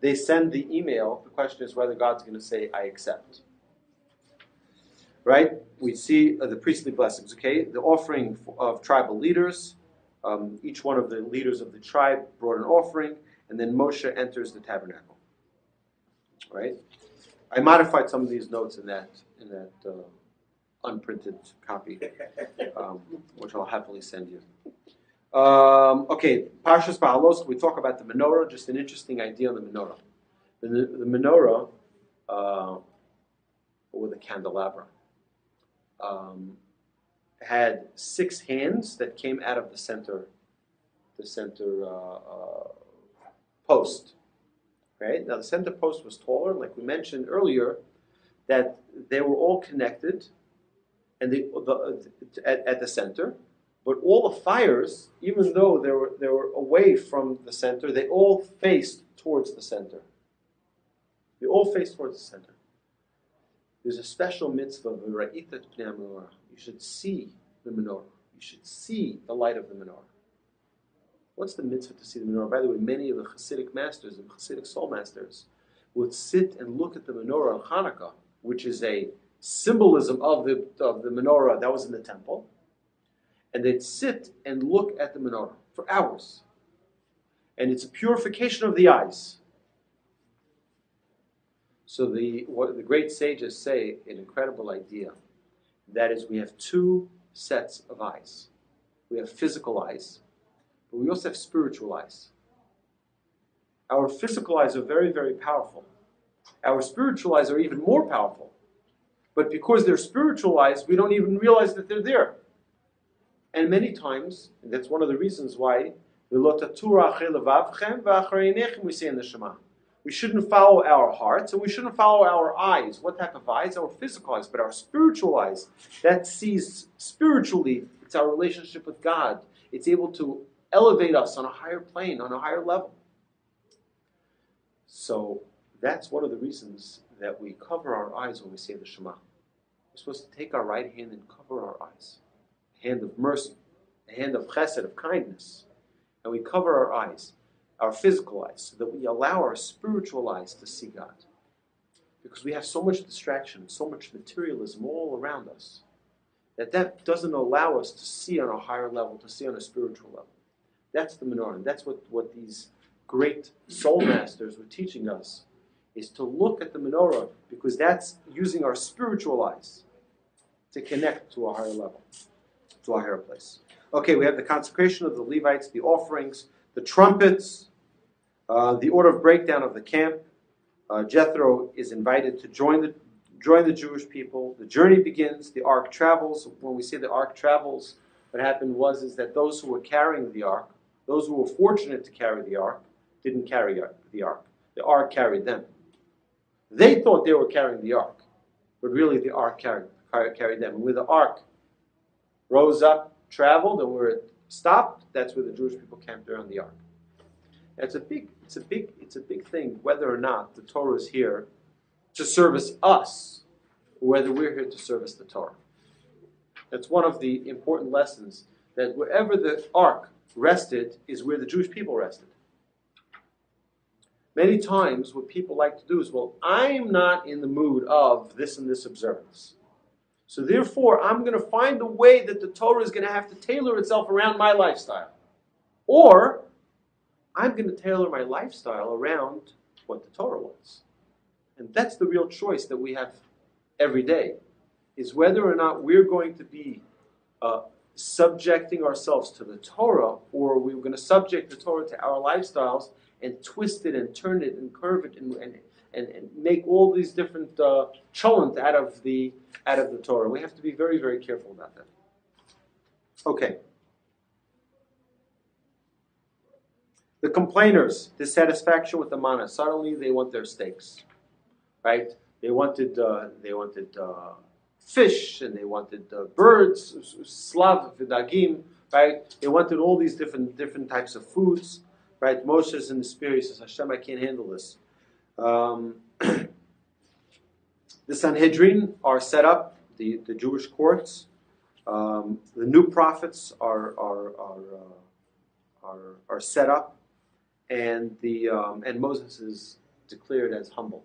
They send the email. The question is whether God's going to say, I accept. Right? We see uh, the priestly blessings, okay? The offering of tribal leaders. Um, each one of the leaders of the tribe brought an offering, and then Moshe enters the tabernacle. Right? I modified some of these notes in that in that uh, unprinted copy, um, which I'll happily send you. Um, okay, Parshas Ba'alos, we talk about the menorah, just an interesting idea on the menorah. The, the menorah, uh, or the candelabra, Um, had six hands that came out of the center, the center uh, uh, post. Right? Now the center post was taller, like we mentioned earlier, that they were all connected, and they, the, at, at the center. But all the fires, even though they were they were away from the center, they all faced towards the center. They all faced towards the center. There's a special mitzvah of Ra'itha Pnei HaMenorah. You should see the menorah. You should see the light of the menorah. What's the mitzvah to see the menorah? By the way, many of the Hasidic masters and Hasidic soul masters would sit and look at the menorah on Hanukkah, which is a symbolism of the, of the menorah that was in the temple. And they'd sit and look at the menorah for hours. And it's a purification of the eyes. So the, what the great sages say, an incredible idea, that is we have two sets of eyes. We have physical eyes, but we also have spiritual eyes. Our physical eyes are very, very powerful. Our spiritual eyes are even more powerful. But because they're spiritual eyes, we don't even realize that they're there. And many times, and that's one of the reasons why, we say in the Shema, we shouldn't follow our hearts and we shouldn't follow our eyes. What type of eyes? Our physical eyes, but our spiritual eyes. That sees spiritually. It's our relationship with God. It's able to elevate us on a higher plane, on a higher level. So that's one of the reasons that we cover our eyes when we say the Shema. We're supposed to take our right hand and cover our eyes. The hand of mercy, the hand of chesed, of kindness. And we cover our eyes, our physical eyes, so that we allow our spiritual eyes to see God. Because we have so much distraction and so much materialism all around us that that doesn't allow us to see on a higher level, to see on a spiritual level. That's the menorah. And that's what, what these great soul masters were teaching us, is to look at the menorah, because that's using our spiritual eyes to connect to a higher level, to a higher place. Okay, we have the consecration of the Levites, the offerings, the trumpets, uh, the order of breakdown of the camp. Uh, Jethro is invited to join the, join the Jewish people. The journey begins. The ark travels. When we say the ark travels, what happened was is that those who were carrying the ark, those who were fortunate to carry the ark, didn't carry the ark. The ark carried them. They thought they were carrying the ark, but really the ark carried, carried them. And where the ark rose up, traveled, and where it stopped, that's where the Jewish people camped around the ark. It's a big, it's a big, it's a big thing whether or not the Torah is here to service us, or whether we're here to service the Torah. That's one of the important lessons, that wherever the ark rested is where the Jewish people rested. Many times what people like to do is, well, I'm not in the mood of this and this observance. So therefore, I'm going to find a way that the Torah is going to have to tailor itself around my lifestyle. Or, I'm going to tailor my lifestyle around what the Torah wants. And that's the real choice that we have every day, is whether or not we're going to be uh, subjecting ourselves to the Torah, or we're going to subject the Torah to our lifestyles and twist it and turn it and curve it and, and, and, and make all these different uh, cholent out of the out of the Torah. We have to be very, very careful about that. Okay. The complainers, dissatisfaction with the manna. Suddenly they want their steaks, right? They wanted uh, they wanted uh, fish, and they wanted uh, birds, slav, vidagim, right? They wanted all these different different types of foods. Right, Moshe's in the spirit. He says, Hashem, I can't handle this. Um, the Sanhedrin are set up, the, the Jewish courts. Um, the new prophets are are are, uh, are are set up, and the um, and Moses is declared as humble,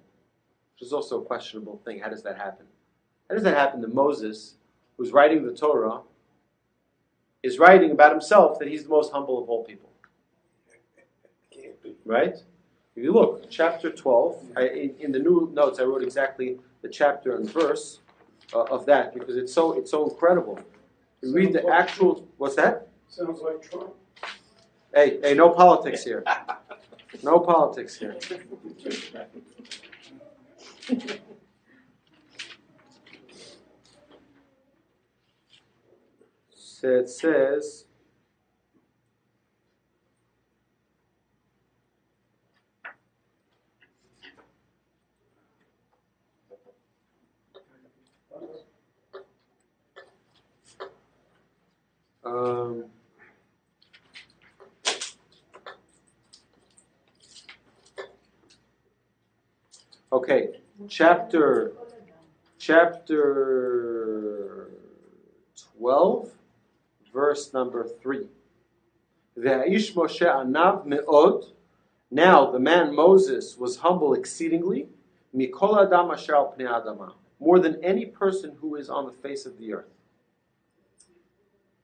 which is also a questionable thing. How does that happen? How does that happen to Moses, who's writing the Torah, is writing about himself that he's the most humble of all people? Right? If you look, chapter twelve, I, in, in the new notes, I wrote exactly the chapter and verse uh, of that, because it's so it's so incredible. You read the actual, what's that? Sounds like Trump. Hey, hey, no politics here. No politics here. So it says, Um, okay, chapter chapter twelve, verse number three. Ve'aish Moshe anav me'od. Now the man Moses was humble exceedingly, mikol adam asher al pnei adama, more than any person who is on the face of the earth,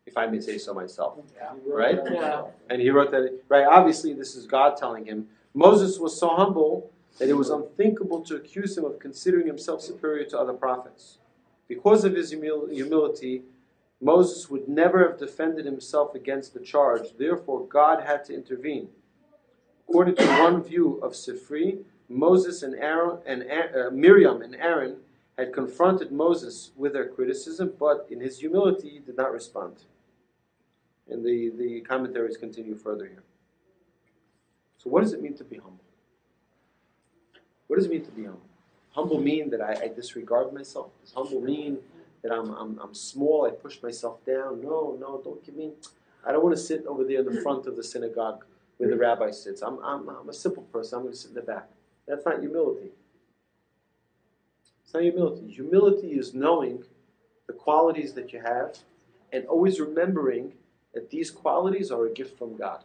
if I may say so myself. Yeah. Right? Yeah. And he wrote that, right? Obviously, this is God telling him. Moses was so humble that it was unthinkable to accuse him of considering himself superior to other prophets. Because of his humil humility, Moses would never have defended himself against the charge. Therefore, God had to intervene. According to one view of Sifri, Moses and Aaron and uh, Miriam and Aaron had confronted Moses with their criticism, but in his humility, he did not respond. And the, the commentaries continue further here. So what does it mean to be humble? What does it mean to be humble? Humble mean that I, I disregard myself? Does humble mean that I'm, I'm, I'm small, I push myself down? No, no, don't give me... I don't want to sit over there in the front of the synagogue where the rabbi sits. I'm, I'm, I'm a simple person. I'm going to sit in the back. That's not humility. It's not humility. Humility is knowing the qualities that you have and always remembering that these qualities are a gift from God.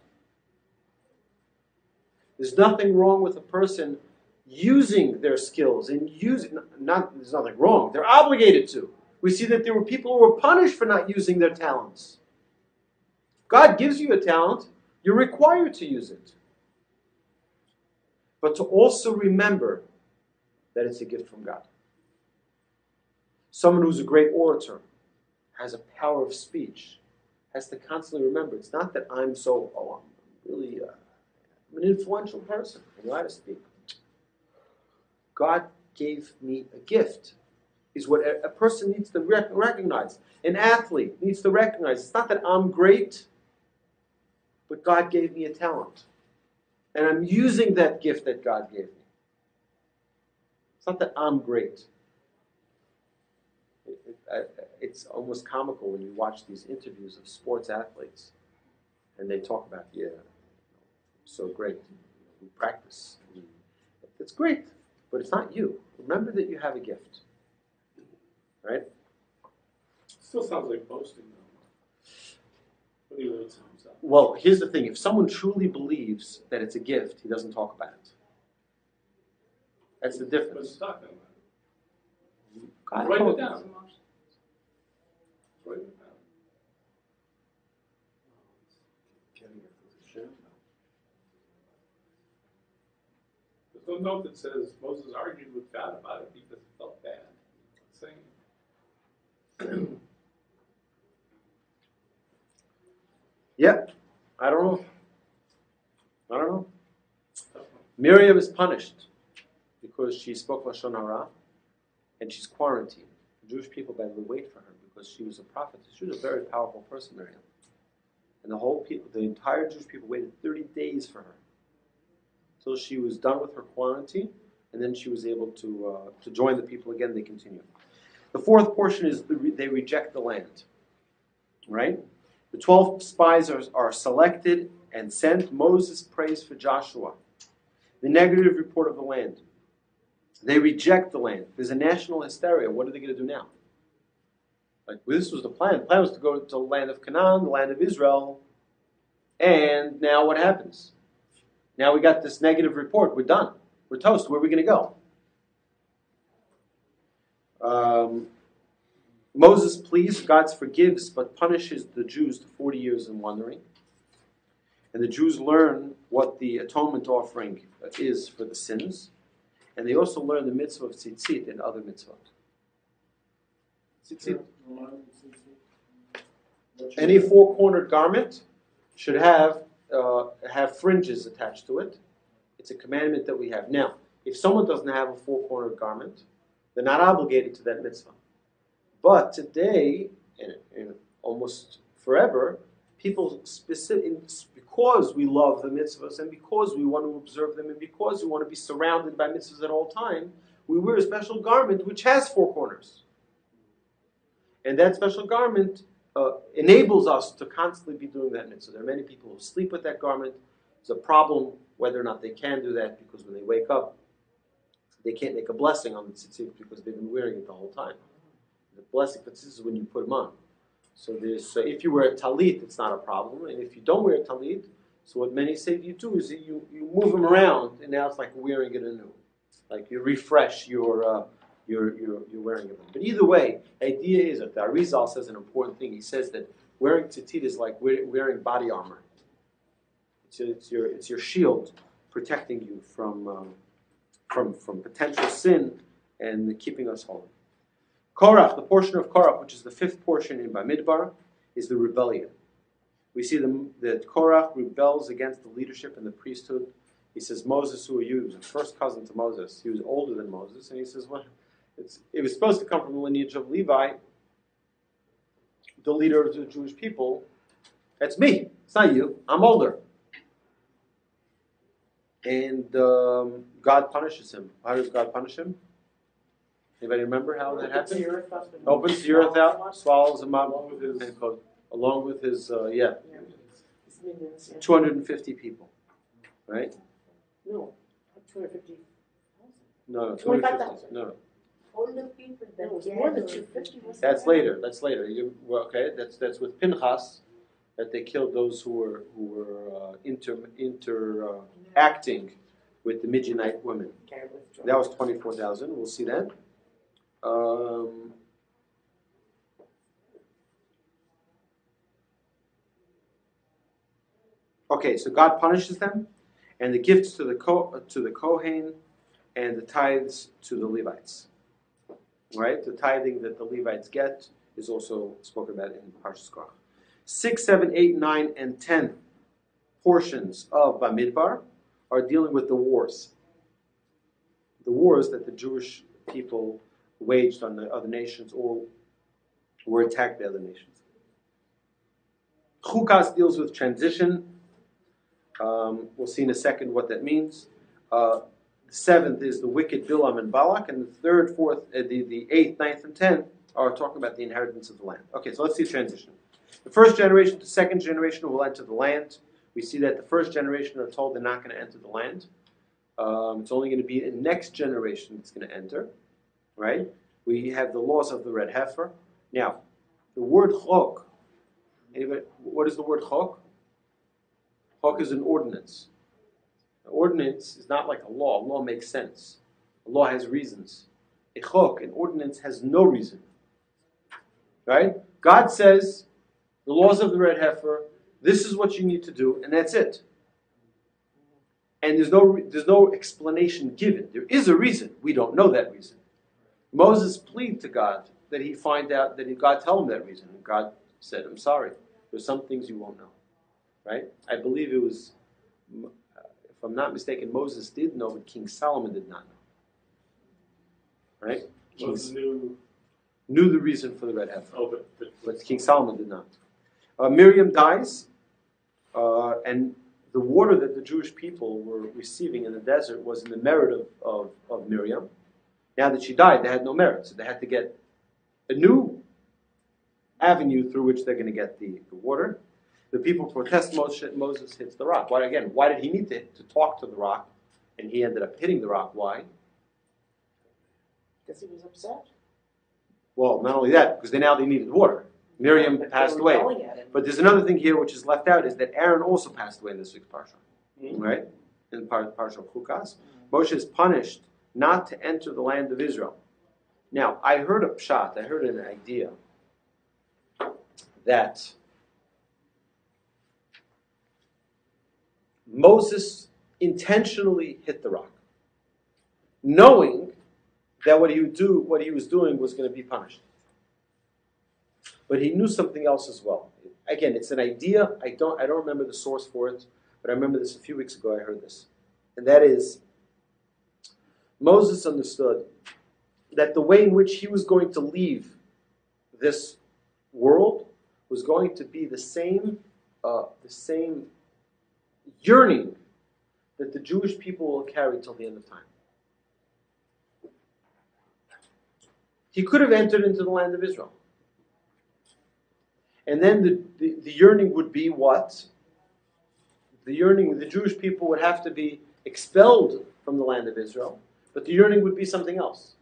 There's nothing wrong with a person using their skills and using, not, there's nothing wrong. They're obligated to. We see that there were people who were punished for not using their talents. God gives you a talent, you're required to use it. But to also remember that it's a gift from God. Someone who's a great orator, has a power of speech, has to constantly remember, it's not that I'm so, oh, I'm really, uh, I'm an influential person. I know how to speak. God gave me a gift, is what a, a person needs to rec recognize. An athlete needs to recognize, it's not that I'm great, but God gave me a talent. And I'm using that gift that God gave me. It's not that I'm great. It's almost comical when you watch these interviews of sports athletes and they talk about, yeah, so great, we practice. It's great, but it's not you. Remember that you have a gift, right? Still sounds like boasting, though. What do you mean it sounds like? Well, here's the thing. If someone truly believes that it's a gift, he doesn't talk about it. That's the difference. But it's not that way. God write it down. Write it down. There's no note that says Moses argued with God about it because it felt bad. It's saying. Yeah, I don't know. I don't know. Miriam is punished because she spoke Lashon Hara, and she's quarantined. The Jewish people better wait for her because she was a prophetess. She was a very powerful person, Miriam. And the whole people, the entire Jewish people waited thirty days for her till she was done with her quarantine, and then she was able to, uh, to join the people again. They continue. The fourth portion is the re they reject the land, right? The twelve spies are, are selected and sent. Moses prays for Joshua. The negative report of the land. They reject the land. There's a national hysteria. What are they going to do now? Like, well, this was the plan. The plan was to go to the land of Canaan, the land of Israel. And now what happens? Now we got this negative report. We're done. We're toast. Where are we going to go? Um, Moses pleads, God forgives, but punishes the Jews to forty years in wandering. And the Jews learn what the atonement offering is for the sins. And they also learn the mitzvah of tzitzit and other mitzvot. Tzitzit. Any four-cornered garment should have uh, have fringes attached to it. It's a commandment that we have. Now, if someone doesn't have a four-cornered garment, they're not obligated to that mitzvah. But today, and, and almost forever, people specific, because we love the mitzvahs and because we want to observe them and because we want to be surrounded by mitzvahs at all time, we wear a special garment which has four corners. And that special garment uh, enables us to constantly be doing that mitzvah. There are many people who sleep with that garment. It's a problem whether or not they can do that because when they wake up, they can't make a blessing on the tzitzit because they've been wearing it the whole time. The blessing for tzitzit is when you put them on. So there's, uh, if you wear a talit, it's not a problem. And if you don't wear a talit, so what many say you do is that you, you move them around, and now it's like wearing it anew. Like you refresh your, uh, your, your, your wearing of them. But either way, the idea is that the Arizal says an important thing. He says that wearing tzitzit is like wearing body armor. It's, it's, your, it's your shield protecting you from, um, from, from potential sin and keeping us holy. Korach, the portion of Korach, which is the fifth portion in Bamidbar, is the rebellion. We see the, that Korach rebels against the leadership and the priesthood. He says, Moses, who are you? He was the first cousin to Moses. He was older than Moses. And he says, well, it's, it was supposed to come from the lineage of Levi, the leader of the Jewish people. That's me. It's not you. I'm older. And um, God punishes him. How does God punish him? Anybody remember how that happened? Opens the earth out, swallows him up, along with his, and co- along with his uh, yeah, two hundred and fifty people, right? No, two hundred fifty thousand. No, no, two hundred fifty. No, no. people that more than two fifty. That's later. That's later. You, well, okay, that's that's with Pinchas that they killed those who were who were uh, inter inter uh, acting with the Midianite women. That was twenty four thousand. We'll see that. Um, okay, so God punishes them, and the gifts to the Ko, to the Kohen, and the tithes to the Levites. Right, the tithing that the Levites get is also spoken about in Parshas Korach. Six, seven, eight, nine, and ten portions of Bamidbar are dealing with the wars. The wars that the Jewish people waged on the other nations or were attacked by other nations. Chukas deals with transition. Um, we'll see in a second what that means. Uh, the seventh is the wicked Bilam and Balak, and the third, fourth, uh, the, the eighth, ninth, and tenth are talking about the inheritance of the land. Okay, so let's see transition. The first generation to second generation will enter the land. We see that the first generation are told they're not going to enter the land. Um, it's only going to be the next generation that's going to enter. Right? We have the laws of the red heifer. Now, the word chok, anybody, what is the word chok? Chok is an ordinance. An ordinance is not like a law. A law makes sense. A law has reasons. A chok, an ordinance, has no reason. Right? God says, the laws of the red heifer, this is what you need to do, and that's it. And there's no, there's no explanation given. There is a reason. We don't know that reason. Moses pleaded to God that he find out, that God tell him that reason. And God said, I'm sorry. There's some things you won't know. Right? I believe it was, if I'm not mistaken, Moses did know, but King Solomon did not know. Right? Moses knew, knew the reason for the red heifer. Oh, but, but, but King Solomon did not. Uh, Miriam dies, uh, and the water that the Jewish people were receiving in the desert was in the merit of, of, of Miriam. Now that she died, they had no merit, so they had to get a new avenue through which they're going to get the, the water. The people protest. Moshe, Moses hits the rock. Why, again, why did he need to, to talk to the rock? And he ended up hitting the rock. Why? Because he was upset. Well, not only that, because they, now they needed water. Miriam but passed away. But there's another thing here which is left out, is that Aaron also passed away in this week's parsha, mm-hmm. right? In the parsha of Chukas. Mm-hmm. Moshe is punished not to enter the land of Israel. Now, I heard a pshat, I heard an idea that Moses intentionally hit the rock, knowing that what he would do, what he was doing was going to be punished. But he knew something else as well. Again, it's an idea. I don't, I don't remember the source for it, but I remember this a few weeks ago. I heard this, and that is, Moses understood that the way in which he was going to leave this world was going to be the same, uh, the same yearning that the Jewish people will carry till the end of time. He could have entered into the land of Israel. And then the, the, the yearning would be what? The yearning, the Jewish people would have to be expelled from the land of Israel, But the yearning would be something else.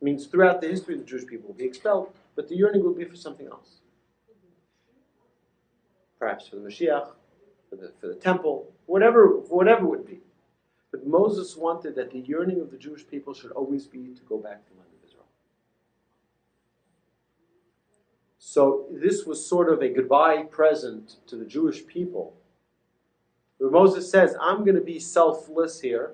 It means throughout the history, the Jewish people will be expelled, but the yearning will be for something else. Perhaps for the Mashiach, for the, for the temple, whatever, whatever it would be. But Moses wanted that the yearning of the Jewish people should always be to go back to the land of Israel. So this was sort of a goodbye present to the Jewish people, where Moses says, I'm going to be selfless here.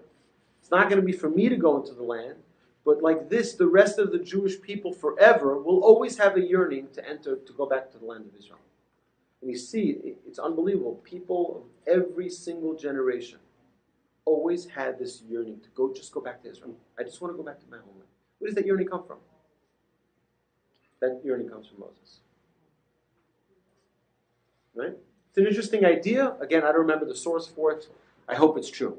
It's not going to be for me to go into the land. But like this, the rest of the Jewish people forever will always have a yearning to enter, to go back to the land of Israel. And you see, it's unbelievable. People of every single generation always had this yearning to go, just go back to Israel. I just want to go back to my homeland. Where does that yearning come from? That yearning comes from Moses. Right? It's an interesting idea. Again, I don't remember the source for it. I hope it's true.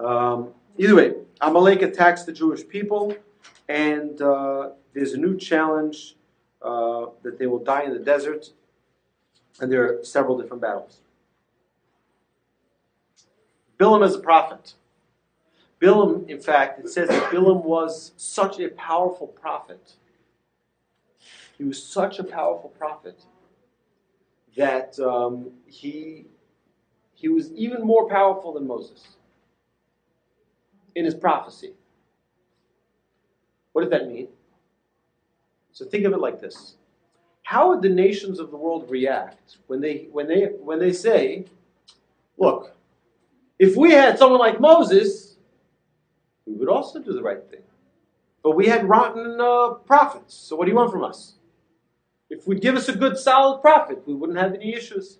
Um, either way, Amalek attacks the Jewish people, and uh, there's a new challenge uh, that they will die in the desert, and there are several different battles. Bilam is a prophet. Bilam, in fact, it says that Bilam was such a powerful prophet. He was such a powerful prophet that um, he, he was even more powerful than Moses in his prophecy. What does that mean? So think of it like this. How would the nations of the world react when they, when they, when they say, look, if we had someone like Moses, we would also do the right thing. But we had rotten uh, prophets, so what do you want from us? If we'd give us a good, solid prophet, we wouldn't have any issues.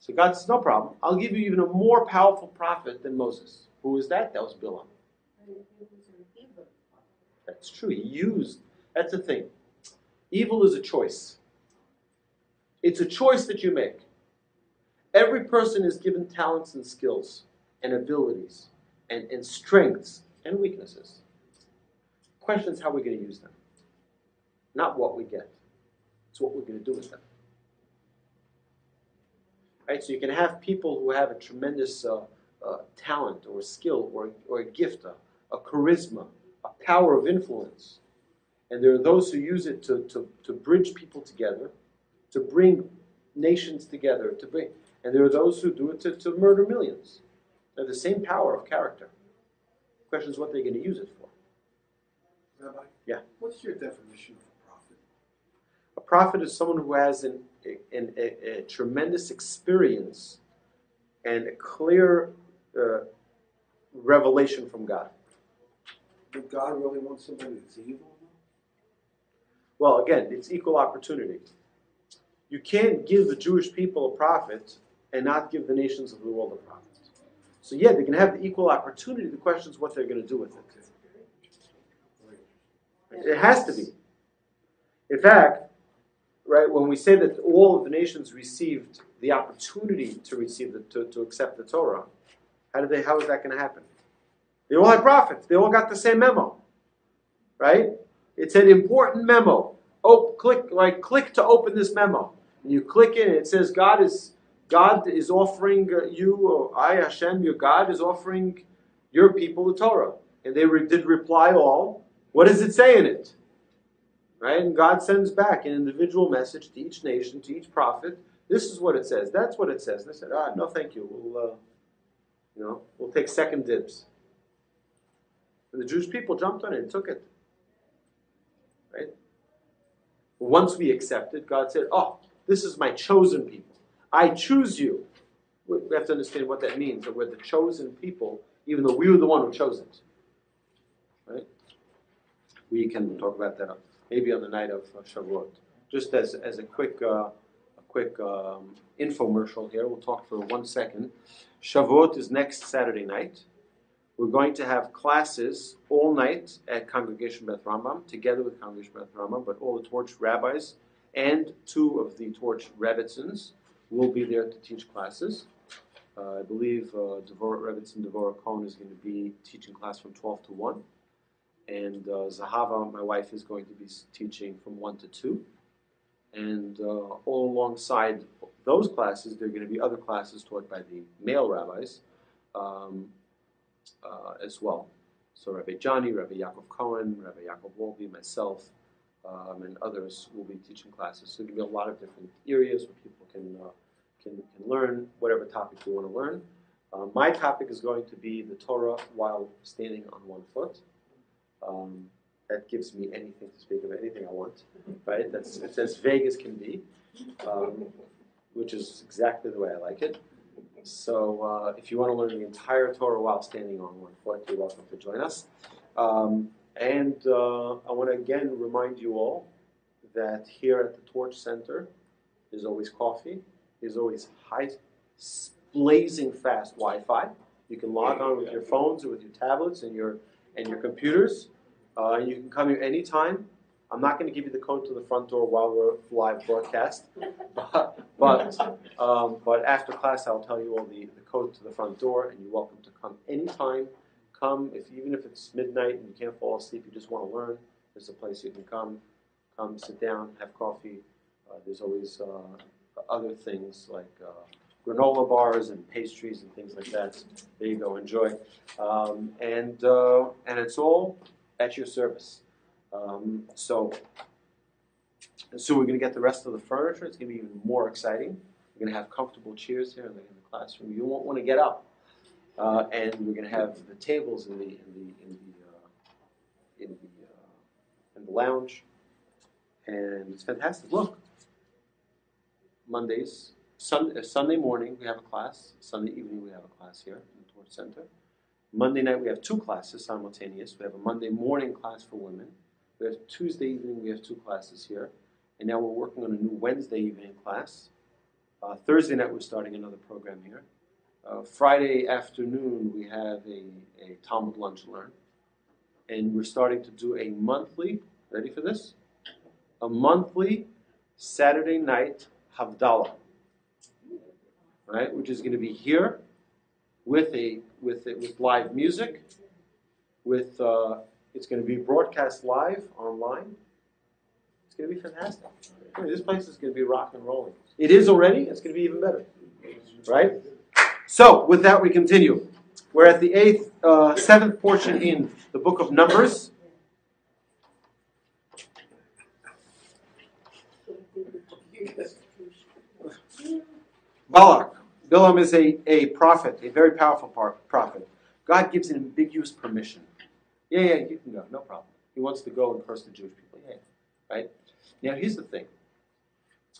So God says, no problem. I'll give you even a more powerful prophet than Moses. Who was that? That was Bilam. That's true. He used. That's the thing. Evil is a choice. It's a choice that you make. Every person is given talents and skills and abilities and, and strengths and weaknesses. The question is how we're going to use them. Not what we get. It's what we're going to do with them. Right? So you can have people who have a tremendous uh, uh, talent or skill or, or a gift, a, a charisma, a power of influence. And there are those who use it to, to, to bridge people together, to bring nations together, to bring... And there are those who do it to, to murder millions. They have the same power of character. The question is what they're going to use it for. Rabbi, yeah. What's your definition of a prophet? A prophet is someone who has an, an, a, a tremendous experience and a clear uh, revelation from God. Did God really want somebody that's evil? Well, again, it's equal opportunity. You can't give the Jewish people a prophet and not give the nations of the world a prophet. So yeah, they can have the equal opportunity. The question is what they're going to do with it. It has to be. In fact, right, when we say that all of the nations received the opportunity to receive the, to, to accept the Torah, how did they? How is that going to happen? They all had prophets. They all got the same memo, right? It's an important memo. Oh, click like click to open this memo. And you click it, and it says God is God is offering you, or I Hashem, your God is offering your people the Torah, and they re, did reply all. What does it say in it? Right? And God sends back an individual message to each nation, to each prophet. This is what it says. That's what it says. And they said, ah, no, thank you. We'll, uh, you know, we'll take second dibs. And the Jewish people jumped on it and took it. Right? Once we accepted, God said, oh, this is my chosen people. I choose you. We have to understand what that means, that we're the chosen people, even though we were the one who chose it. Right? We can talk about that maybe on the night of Shavuot. Just as, as a quick, uh, a quick um, infomercial here, we'll talk for one second. Shavuot is next Saturday night. We're going to have classes all night at Congregation Beth Rambam, together with Congregation Beth Rambam, but all the Torch rabbis and two of the Torch Rebbitzins will be there to teach classes. Uh, I believe uh, Devorah Rebbitzin, Devorah Cohen is going to be teaching class from twelve to one. And uh, Zahava, my wife, is going to be teaching from one to two. And uh, all alongside those classes, there are going to be other classes taught by the male rabbis um, uh, as well. So Rabbi Johnny, Rabbi Yaakov Cohen, Rabbi Yaakov Wolbe, myself, um, and others will be teaching classes. So there will be a lot of different areas where people can, uh, can, can learn whatever topic you want to learn. Uh, my topic is going to be the Torah while standing on one foot. Um, that gives me anything to speak of, anything I want, right? That's, it's as vague as can be, um, which is exactly the way I like it. So uh, if you want to learn the entire Torah while standing on one foot, you're welcome to join us. Um, and uh, I want to again remind you all that here at the Torch Center, there's always coffee, there's always high, blazing fast Wi-Fi. You can log on with your phones or with your tablets and your, and your computers. Uh, you can come here anytime. I'm not going to give you the code to the front door while we're live broadcast, but but, um, but after class I'll tell you all the, the code to the front door, and you're welcome to come anytime. Come, if even if it's midnight and you can't fall asleep, you just want to learn, there's a place you can come. Come, sit down, have coffee. Uh, there's always uh, other things like uh, granola bars and pastries and things like that. There you go, enjoy. Um, and uh, and it's all at your service. Um, so, so we're going to get the rest of the furniture. It's going to be even more exciting. We're going to have comfortable chairs here in the, in the classroom. You won't want to get up. Uh, and we're going to have the tables in the in the in the uh, in the, uh, in the lounge, and it's fantastic. Look, Mondays, sun, uh, Sunday morning we have a class. Sunday evening we have a class here in the Torch Center. Monday night we have two classes simultaneous. We have a Monday morning class for women. We have Tuesday evening, we have two classes here. And now we're working on a new Wednesday evening class. Uh, Thursday night, we're starting another program here. Uh, Friday afternoon, we have a, a Talmud Lunch Learn. And we're starting to do a monthly, ready for this? A monthly Saturday night Havdalah, right? Which is going to be here with, a, with, a, with live music, with... Uh, It's going to be broadcast live online. It's going to be fantastic. I mean, this place is going to be rock and rolling. It is already. It's going to be even better, right? So with that, we continue. We're at the eighth, uh, seventh portion in the book of Numbers. Balak, Bilam is a, a prophet, a very powerful prophet. God gives an ambiguous permission. Yeah, yeah, you can go, no problem. He wants to go and curse the Jewish people, yeah, right? Now, here's the thing.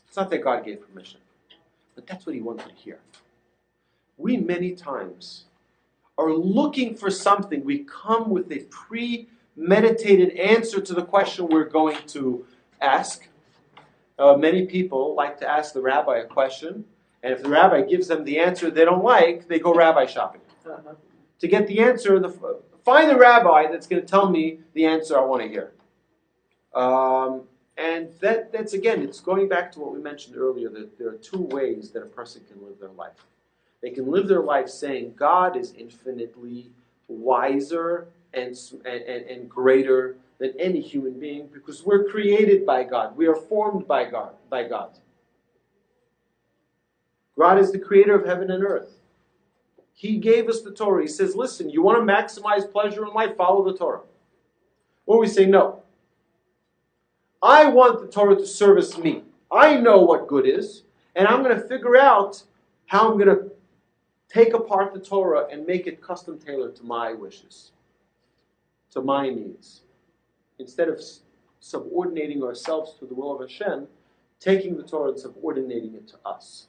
It's not that God gave permission, but that's what he wanted to hear. We many times are looking for something. We come with a premeditated answer to the question we're going to ask. Uh, many people like to ask the rabbi a question, and if the rabbi gives them the answer they don't like, they go rabbi shopping. Uh-huh. To get the answer, the... Find a rabbi that's going to tell me the answer I want to hear. Um, and that, that's, again, it's going back to what we mentioned earlier, that there are two ways that a person can live their life. They can live their life saying God is infinitely wiser and, and, and greater than any human being because we're created by God. We are formed by God. By God. God is the creator of heaven and earth. He gave us the Torah. He says, listen, you want to maximize pleasure in life? Follow the Torah. Or we say, no. I want the Torah to service me. I know what good is, and I'm going to figure out how I'm going to take apart the Torah and make it custom tailored to my wishes, to my needs. Instead of subordinating ourselves to the will of Hashem, taking the Torah and subordinating it to us.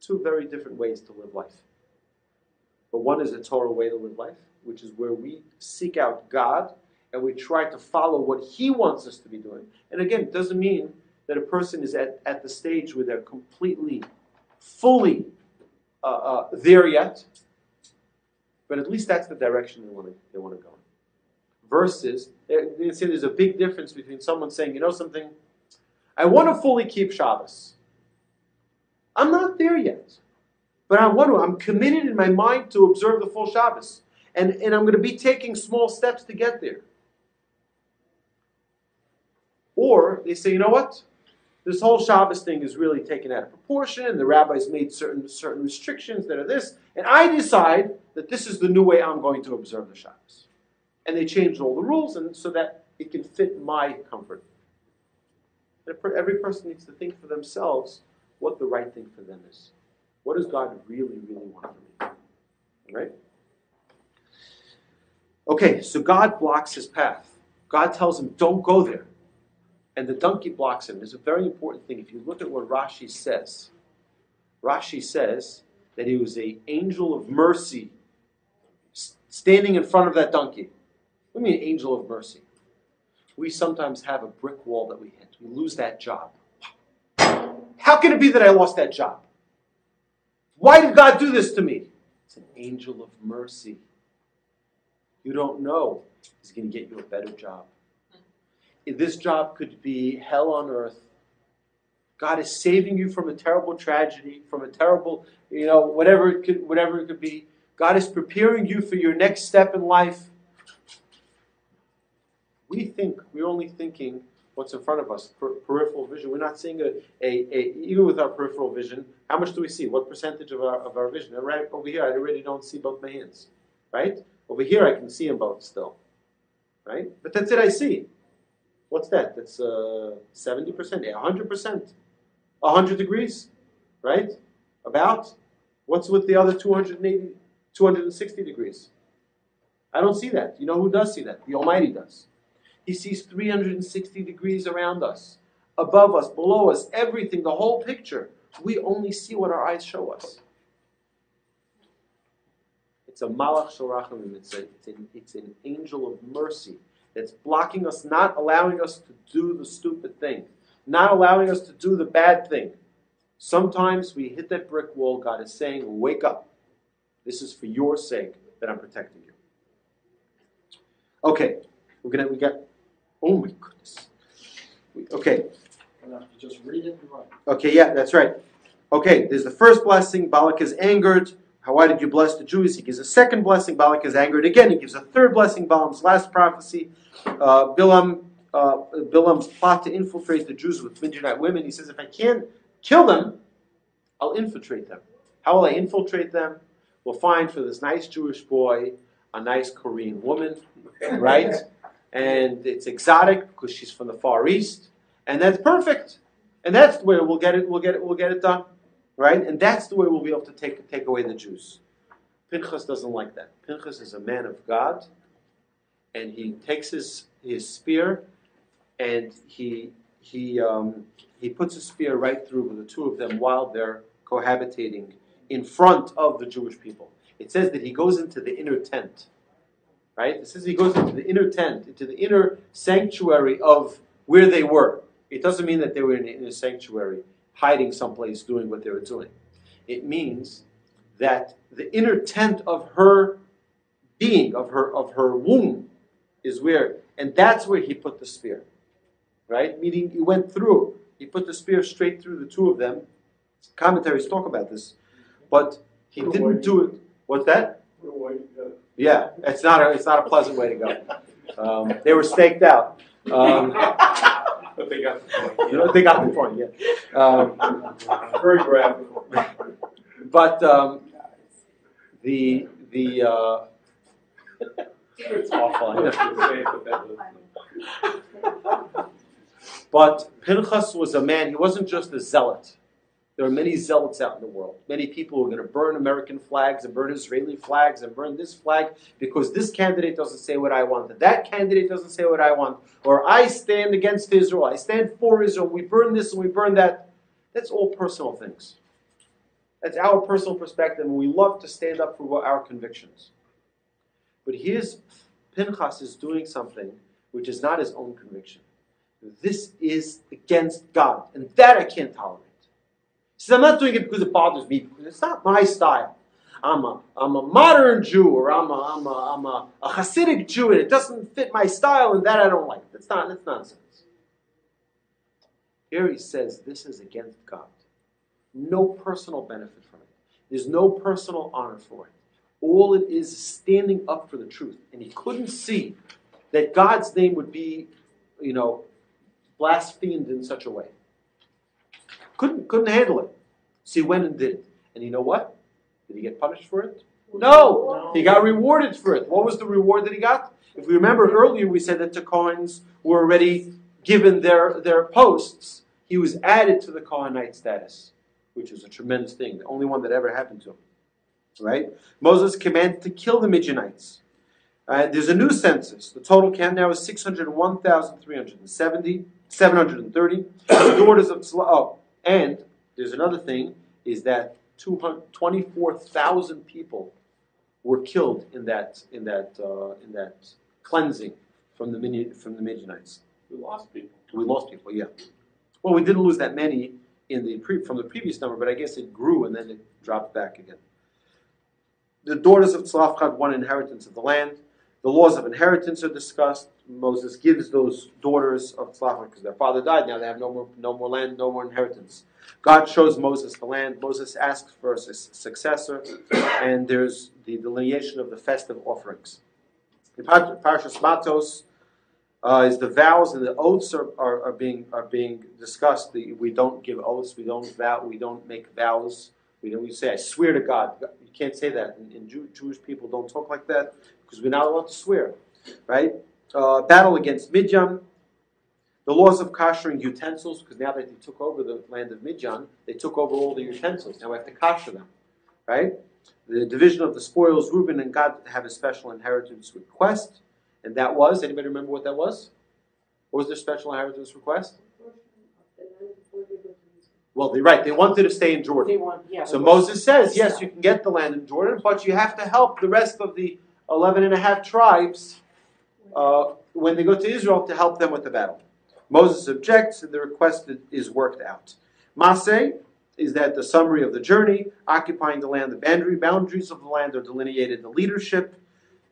Two very different ways to live life. But one is a Torah way to live life, which is where we seek out God and we try to follow what He wants us to be doing. And again, it doesn't mean that a person is at, at the stage where they're completely, fully uh, uh, there yet. But at least that's the direction they want to they want to go in. Versus, they say there's a big difference between someone saying, you know something, I want to fully keep Shabbos. I'm not there yet, but I want to. I'm committed in my mind to observe the full Shabbos, and, and I'm going to be taking small steps to get there. Or they say, you know what? This whole Shabbos thing is really taken out of proportion, and the rabbis made certain certain restrictions that are this, and I decide that this is the new way I'm going to observe the Shabbos. And they changed all the rules and so that it can fit my comfort. Every person needs to think for themselves what the right thing for them is. What does God really, really want from me? Right? Okay, so God blocks his path. God tells him, don't go there. And the donkey blocks him. It's a very important thing. If you look at what Rashi says, Rashi says that he was an angel of mercy standing in front of that donkey. What do you mean, angel of mercy? We sometimes have a brick wall that we hit. We lose that job. How can it be that I lost that job? Why did God do this to me? It's an angel of mercy. You don't know. He's going to get you a better job. This job could be hell on earth. God is saving you from a terrible tragedy, from a terrible, you know, whatever it could, whatever it could be. God is preparing you for your next step in life. We think, we're only thinking what's in front of us, per peripheral vision. We're not seeing, a, a, a, even with our peripheral vision, how much do we see? What percentage of our, of our vision? And right over here, I already don't see both my hands, right? Over here, I can see them both still, right? But that's it I see. What's that? That's uh, seventy percent, one hundred percent, one hundred degrees, right? About. What's with the other two hundred eighty, two hundred sixty degrees? I don't see that. You know who does see that? The Almighty does. He sees three hundred sixty degrees around us, above us, below us, everything, the whole picture. We only see what our eyes show us. It's a malach shel rachamim. It's, a, it's, an, it's an angel of mercy that's blocking us, not allowing us to do the stupid thing, not allowing us to do the bad thing. Sometimes we hit that brick wall. God is saying, wake up. This is for your sake that I'm protecting you. Okay, we're going to, we got... Oh my goodness. Okay. Just read it and write. Okay, yeah, that's right. Okay, there's the first blessing. Balak is angered. Why did you bless the Jews? He gives a second blessing. Balak is angered again. He gives a third blessing. Balaam's last prophecy. Uh, Bilam, uh, Bilam's plot to infiltrate the Jews with Midianite women. He says, if I can't kill them, I'll infiltrate them. How will I infiltrate them? We'll find for this nice Jewish boy a nice Korean woman, right? And it's exotic because she's from the Far East, and that's perfect. And that's the way we'll get it. We'll get it. We'll get it done, right? And that's the way we'll be able to take take away the Jews. Pinchas doesn't like that. Pinchas is a man of God, and he takes his his spear, and he he um, he puts a spear right through the two of them while they're cohabitating in front of the Jewish people. It says that he goes into the inner tent. Right? It says he goes into the inner tent, into the inner sanctuary of where they were. It doesn't mean that they were in the inner sanctuary, hiding someplace, doing what they were doing. It means that the inner tent of her being, of her of her womb, is where, and that's where he put the spear. Right? Meaning he went through. He put the spear straight through the two of them. Commentaries talk about this, but he didn't do it. What's that? Yeah, it's not a it's not a pleasant way to go. Um, they were staked out. Um, but they got the point. You know, they got the point. Yeah. Um, very brave. But um, the the uh, it's awful. I but Pinchas was a man. He wasn't just a zealot. There are many zealots out in the world, many people who are going to burn American flags and burn Israeli flags and burn this flag because this candidate doesn't say what I want, and that candidate doesn't say what I want, or I stand against Israel, I stand for Israel, we burn this and we burn that. That's all personal things. That's our personal perspective, and we love to stand up for our convictions. But here's Pinchas is doing something which is not his own conviction. This is against God, and that I can't tolerate. He says, I'm not doing it because it bothers me, because it's not my style. I'm a, I'm a modern Jew, or I'm, a, I'm, a, I'm a, a Hasidic Jew, and it doesn't fit my style, and that I don't like. That's, not, that's nonsense. Here he says, this is against God. No personal benefit from it. There's no personal honor for it. All it is is standing up for the truth. And he couldn't see that God's name would be, you know, blasphemed in such a way. Couldn't, couldn't handle it. So he went and did it. And you know what? Did he get punished for it? No. He got rewarded for it. What was the reward that he got? If we remember earlier, we said that the Kohens were already given their, their posts. He was added to the Kohanite status, which is a tremendous thing. The only one that ever happened to him. Right? Moses commanded to kill the Midianites. Uh, there's a new census. The total count now is six hundred one thousand three hundred seventy, seven hundred thirty. The daughters of Tzla, oh, and there's another thing, is that twenty-four thousand people were killed in that in that uh, in that cleansing from the from the Midianites. We lost people. We lost people. Yeah. Well, we didn't lose that many in the pre from the previous number, but I guess it grew and then it dropped back again. The daughters of Tzlafchad won inheritance of the land. The laws of inheritance are discussed. Moses gives those daughters of Tzlafchad, because their father died, now they have no more, no more land, no more inheritance. God shows Moses the land. Moses asks for a successor, and there's the delineation of the festive offerings. The Parashas Matos uh, is the vows, and the oaths are, are, are being are being discussed. The, we don't give oaths. We don't vow. We don't make vows. We don't we say, "I swear to God." You can't say that. And, and Jew, Jewish people don't talk like that because we're not allowed to swear, right? Uh, battle against Midian. The laws of koshering utensils, because now that they took over the land of Midian, they took over all the utensils. Now we have to kosher them, right? The division of the spoils. Reuben and Gad have a special inheritance request, and that was, anybody remember what that was? What was their special inheritance request? Well, they're right. They wanted to stay in Jordan. They want, yeah, so Moses says, yes, you can get the land in Jordan, but you have to help the rest of the eleven and a half tribes uh, when they go to Israel to help them with the battle. Moses objects, and the request is worked out. Maseh is that the summary of the journey, occupying the land, the boundary, boundaries of the land are delineated, the leadership,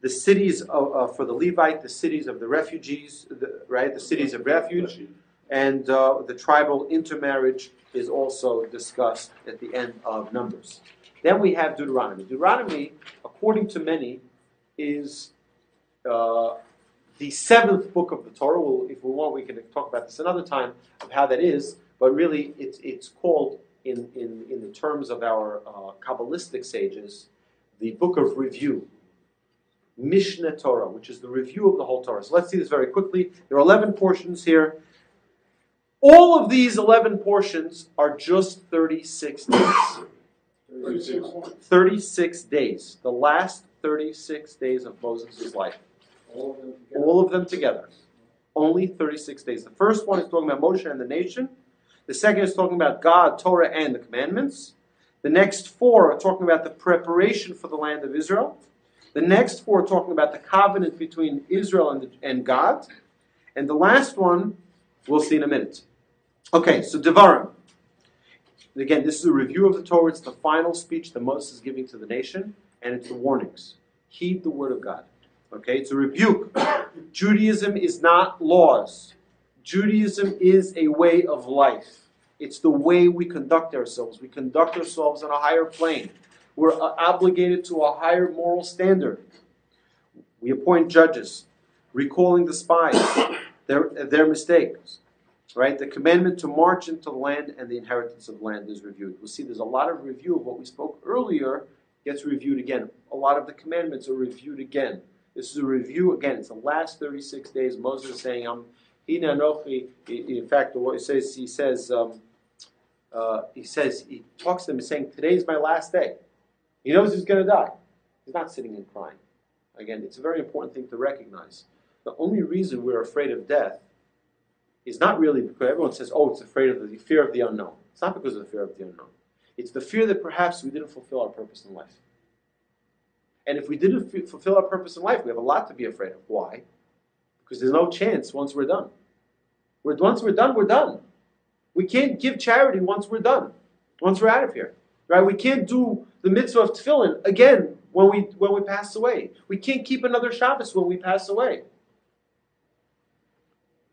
the cities of, uh, for the Levite, the cities of the refugees, the, right, the cities of refuge, and uh, the tribal intermarriage is also discussed at the end of Numbers. Then we have Deuteronomy. Deuteronomy, according to many, is... Uh, the seventh book of the Torah. Well, if we want, we can talk about this another time of how that is. But really, it's it's called in in in the terms of our uh, Kabbalistic sages, the book of review, Mishneh Torah, which is the review of the whole Torah. So let's see this very quickly. There are eleven portions here. All of these eleven portions are just thirty-six days. thirty-six. thirty-six days. The last thirty-six days of Moses' life. All of them together. All of them together. Only thirty-six days. The first one is talking about Moshe and the nation. The second is talking about God, Torah, and the commandments. The next four are talking about the preparation for the land of Israel. The next four are talking about the covenant between Israel and, the, and God. And the last one, we'll see in a minute. Okay, so Devarim. Again, this is a review of the Torah. It's the final speech that Moses is giving to the nation. And it's the warnings. Heed the word of God. Okay, it's a rebuke. Judaism is not laws. Judaism is a way of life. It's the way we conduct ourselves. We conduct ourselves on a higher plane. We're uh, obligated to a higher moral standard. We appoint judges, recalling the spies, their, their mistakes. Right? The commandment to march into the land and the inheritance of land is reviewed. We'll see there's a lot of review of what we spoke earlier gets reviewed again. A lot of the commandments are reviewed again. This is a review. Again, it's the last thirty-six days. Moses is saying, um, Hina Anochi. In fact, he says, he says, um, uh, he says, he talks to them and saying, today's my last day. He knows he's going to die. He's not sitting and crying. Again, it's a very important thing to recognize. The only reason we're afraid of death is not really because everyone says, oh, it's afraid of the fear of the unknown. It's not because of the fear of the unknown. It's the fear that perhaps we didn't fulfill our purpose in life. And if we didn't f- fulfill our purpose in life, we have a lot to be afraid of. Why? Because there's no chance once we're done. We're, once we're done, we're done. We can't give charity once we're done, once we're out of here. Right? We can't do the mitzvah of tefillin again when we, when we pass away. We can't keep another Shabbos when we pass away.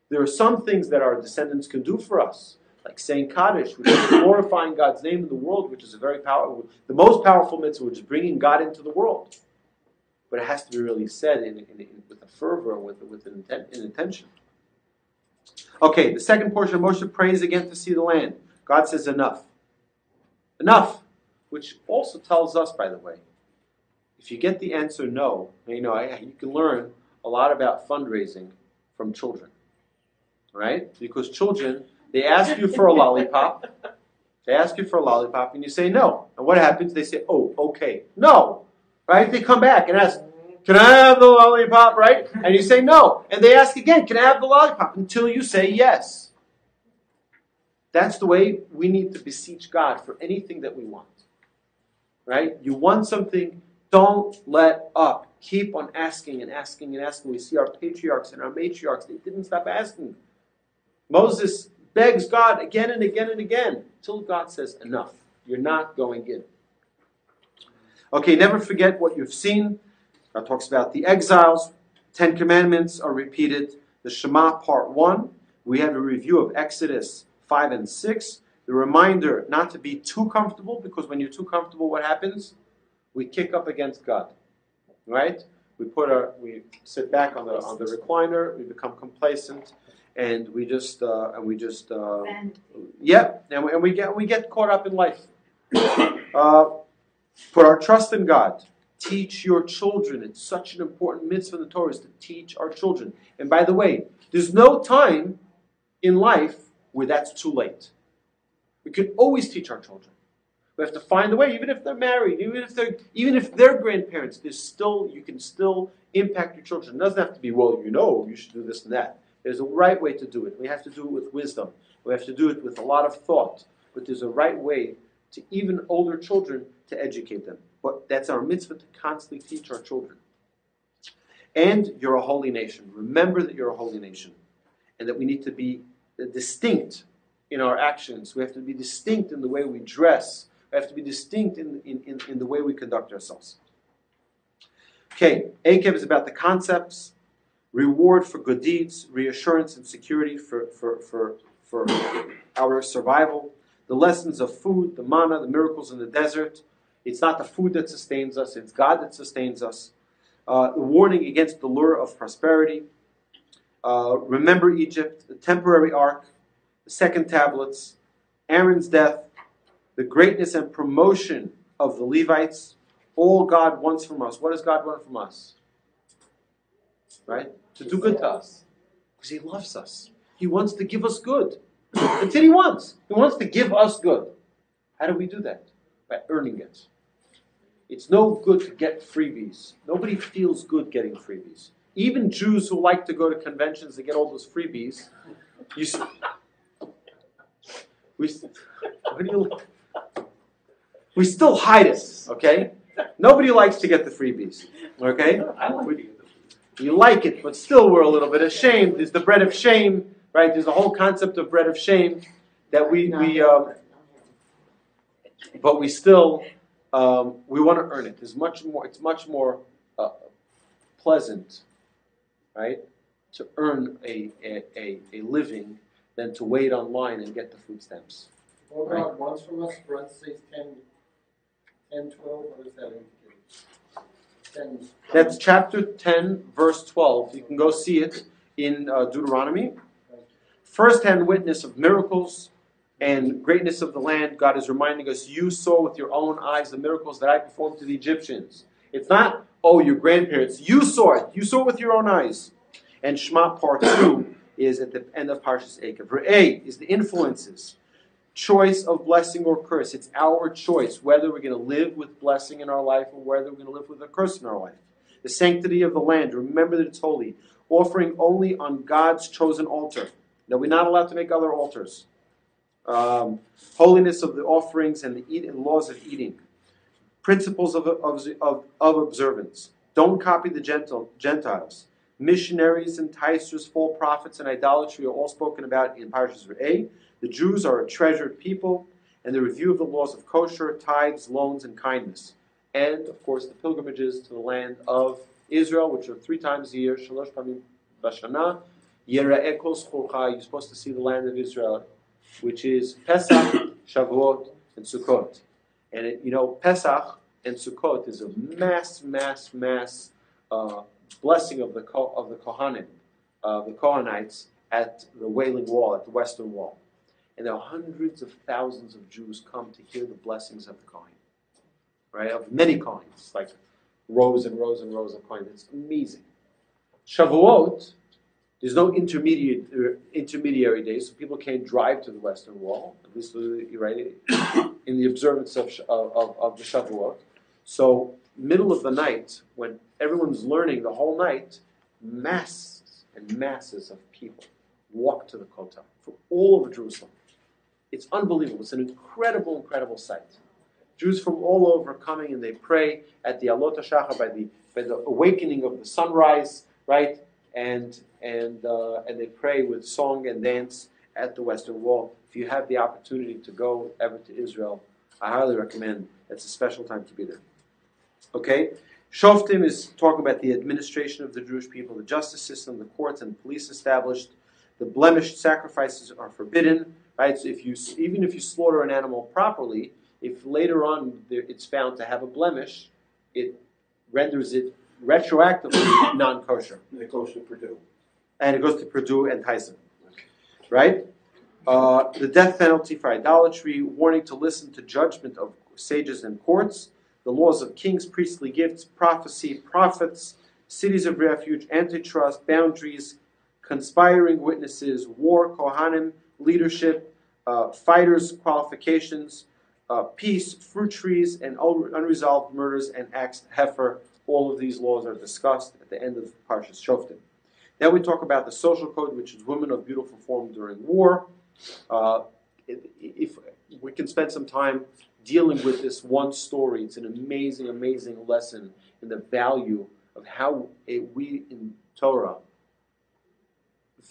There are some things that our descendants can do for us, like saying Kaddish, which is glorifying God's name in the world, which is a very powerful, the most powerful mitzvah, which is bringing God into the world. But it has to be really said in, in, in, with a fervor, with, with an, intent, an intention. Okay, the second portion of Moshe prays again to see the land. God says enough. Enough. Which also tells us, by the way, if you get the answer no, you know, I, you can learn a lot about fundraising from children, right? Because children, they ask you for a lollipop. They ask you for a lollipop, and you say no. And what happens? They say, oh, okay. No, right? They come back and ask, can I have the lollipop, right? And you say no. And they ask again, can I have the lollipop? Until you say yes. That's the way we need to beseech God for anything that we want, right? You want something, don't let up. Keep on asking and asking and asking. We see our patriarchs and our matriarchs. They didn't stop asking. Moses begs God again and again and again till God says, enough. You're not going in. Okay, never forget what you've seen. God talks about the exiles. Ten Commandments are repeated. The Shema part one. We have a review of Exodus five and six. The reminder not to be too comfortable, because when you're too comfortable, what happens? We kick up against God, right? We put our, we sit back on the on the recliner. We become complacent, and we just uh, and we just uh, yep, yeah, and, and we get we get caught up in life. Uh, put our trust in God. Teach your children. It's such an important mitzvah in the Torah, is to teach our children. And by the way, there's no time in life where that's too late. We can always teach our children. We have to find a way, even if they're married, even if they're even if they're grandparents, there's still, you can still impact your children. It doesn't have to be, well, you know, you should do this and that. There's a right way to do it. We have to do it with wisdom. We have to do it with a lot of thought. But there's a right way to even older children to educate them. But that's our mitzvah, to constantly teach our children. And you're a holy nation. Remember that you're a holy nation, and that we need to be distinct in our actions. We have to be distinct in the way we dress. We have to be distinct in, in, in, in the way we conduct ourselves. Okay, Akev is about the concepts, reward for good deeds, reassurance and security for, for, for, for our survival, the lessons of food, the manna, the miracles in the desert. It's not the food that sustains us, it's God that sustains us. Uh, the warning against the lure of prosperity. Uh, remember Egypt, the temporary ark, the second tablets, Aaron's death, the greatness and promotion of the Levites, all God wants from us. What does God want from us? Right? To do good to us. Because He loves us. He wants to give us good. That's what He wants. He wants to give us good. How do we do that? By earning it. It's no good to get freebies. Nobody feels good getting freebies. Even Jews who like to go to conventions and get all those freebies, you see, we, what do you like? We still hide it, okay? Nobody likes to get the freebies, okay? I like we, you like it, but still we're a little bit ashamed. There's the bread of shame, right? There's a whole concept of bread of shame that we, we um, but we still, um, we want to earn it. There's much more, it's much more uh, pleasant, right, to earn a, a, a, a living than to wait online and get the food stamps. Well, God right. wants from us, for us, says ten, twelve, what is that indicate? ten. That's chapter ten, verse twelve. You can go see it in uh, Deuteronomy. First-hand witness of miracles and greatness of the land. God is reminding us, you saw with your own eyes the miracles that I performed to the Egyptians. It's not, oh, your grandparents. You saw it. You saw it with your own eyes. And Shema part two is at the end of Parshas Akev. Re'eh is the influences. Choice of blessing or curse. It's our choice whether we're going to live with blessing in our life or whether we're going to live with a curse in our life. The sanctity of the land. Remember that it's holy. Offering only on God's chosen altar. Now, we're not allowed to make other altars. Um, holiness of the offerings and the eat and laws of eating. Principles of, of, of, of observance. Don't copy the gentle, Gentiles. Missionaries, enticers, false prophets, and idolatry are all spoken about in Parshas Re'eh. The Jews are a treasured people, and the review of the laws of kosher, tithes, loans, and kindness. And, of course, the pilgrimages to the land of Israel, which are three times a year, Shalosh Pamim Bashana, Yera'eh Kol Zchorcha. You're supposed to see the land of Israel, which is Pesach, Shavuot, and Sukkot. And, it, you know, Pesach and Sukkot is a mass, mass, mass uh, blessing of the, Ko of the Kohanim, uh, the Kohanites, at the Wailing Wall, at the Western Wall. and there are hundreds of thousands of Jews come to hear the blessings of the Kohen, right? Of many Kohens, like rows and rows and rows of Kohens. It's amazing. Shavuot, there's no intermediate uh, intermediary days, so people can't drive to the Western Wall, at least right, in the observance of, of, of the Shavuot. So middle of the night, when everyone's learning the whole night, masses and masses of people walk to the Kotel from all over Jerusalem. It's unbelievable. It's an incredible, incredible sight. Jews from all over coming, and they pray at the Alot HaShachar, by the by the awakening of the sunrise, right? And and uh, and they pray with song and dance at the Western Wall. If you have the opportunity to go ever to Israel, I highly recommend. It's a special time to be there. Okay, Shoftim is talking about the administration of the Jewish people, the justice system, the courts and police established. The blemished sacrifices are forbidden, right? So if you, even if you slaughter an animal properly, if later on it's found to have a blemish, it renders it retroactively non-kosher. And it goes to Purdue. And it goes to Purdue and Tyson, right? Uh, the death penalty for idolatry, warning to listen to judgment of sages and courts, the laws of kings, priestly gifts, prophecy, prophets, cities of refuge, antitrust, boundaries, conspiring witnesses, war, Kohanim, leadership, uh, fighters, qualifications, uh, peace, fruit trees, and unresolved murders and acts heifer. All of these laws are discussed at the end of Parshas Shoftim. Now we talk about the social code, which is women of beautiful form during war. Uh, if we can spend some time dealing with this one story, it's an amazing, amazing lesson in the value of how it, we in Torah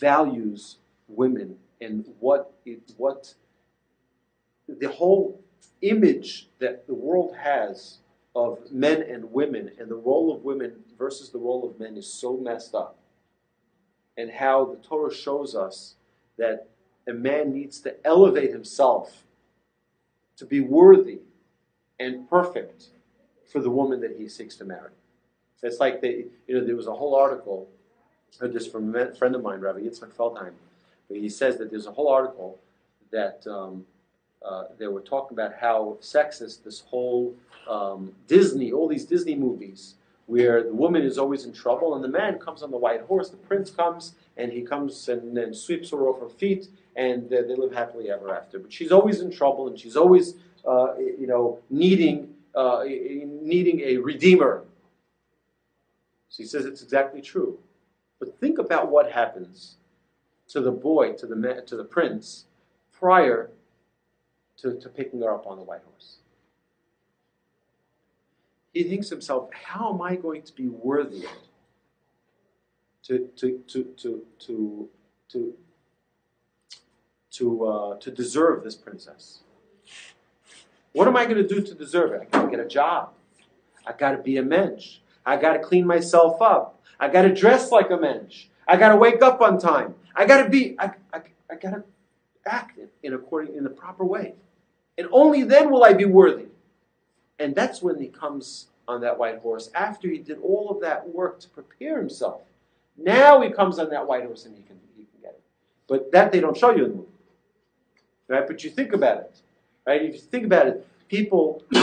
values women and what it, what the whole image that the world has of men and women, and the role of women versus the role of men is so messed up. And how the Torah shows us that a man needs to elevate himself to be worthy and perfect for the woman that he seeks to marry. It's like they, you know, there was a whole article, just from a friend of mine, Rabbi Yitzchak Feldheim, where he says that there's a whole article that um, uh, they were talking about how sexist this whole um, Disney, all these Disney movies, where the woman is always in trouble and the man comes on the white horse, the prince comes and he comes and then sweeps her off her feet, and they, they live happily ever after. But she's always in trouble, and she's always, uh, you know, needing uh, needing a redeemer. So he says it's exactly true. But think about what happens to the boy, to the man, to the prince, prior to, to picking her up on the white horse. He thinks to himself, how am I going to be worthy to to to to to to to, uh, to deserve this princess? What am I going to do to deserve it? I got to get a job. I got to be a mensch. I got to clean myself up. I got to dress like a mensch. I got to wake up on time. I got to be, I, I, I got to act in, in, according, in the proper way. And only then will I be worthy. And that's when he comes on that white horse, after he did all of that work to prepare himself. Now he comes on that white horse and he can, he can get it. But that they don't show you in the movie. Right? But you think about it. Right? If you think about it, people who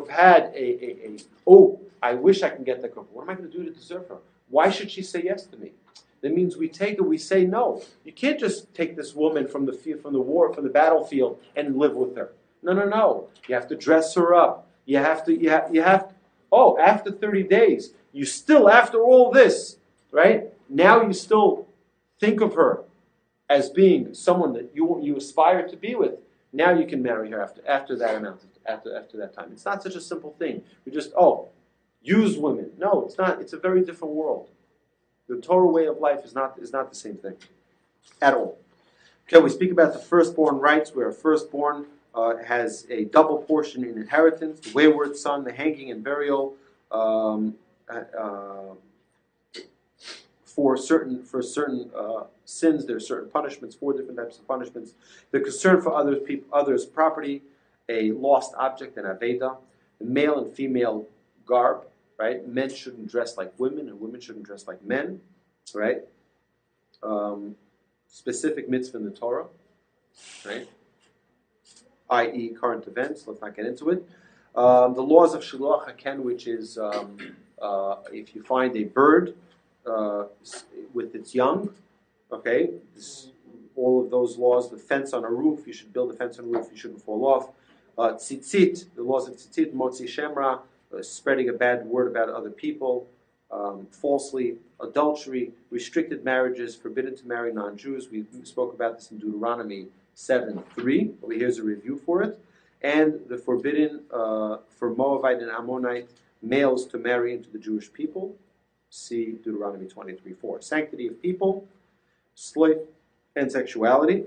have had a, a, a, oh, I wish I can get that girl. What am I going to do to deserve her? Why should she say yes to me? That means we take it, we say no. You can't just take this woman from the from the war, from the battlefield, and live with her. No, no, no. You have to dress her up. You have to, you have, you have. Oh, after thirty days, you still, after all this, right? Now you still think of her as being someone that you you aspire to be with. Now you can marry her after after that amount of, after after that time. It's not such a simple thing. You just oh. Use women. No, it's not. It's a very different world. The Torah way of life is not is not the same thing at all. Okay, we speak about the firstborn rights, where a firstborn uh, has a double portion in inheritance, the wayward son, the hanging and burial um, uh, for certain for certain uh, sins. There are certain punishments, four different types of punishments. The concern for others people, others' property, a lost object, an aveda, the male and female garb. Right? Men shouldn't dress like women, and women shouldn't dress like men, right? Um, specific mitzvah in the Torah, right? that is current events. Let's not get into it. Um, the laws of Shiloh HaKen, which is um, uh, if you find a bird uh, with its young, okay, this, all of those laws, the fence on a roof, you should build a fence on a roof, you shouldn't fall off. Uh, tzitzit, the laws of tzitzit, motzi shemra, uh, spreading a bad word about other people, um, falsely, adultery, restricted marriages, forbidden to marry non-Jews. We spoke about this in Deuteronomy seven three. Well, here's a review for it. And the forbidden uh, for Moabite and Ammonite males to marry into the Jewish people. See Deuteronomy twenty-three four. Sanctity of people, slave and sexuality,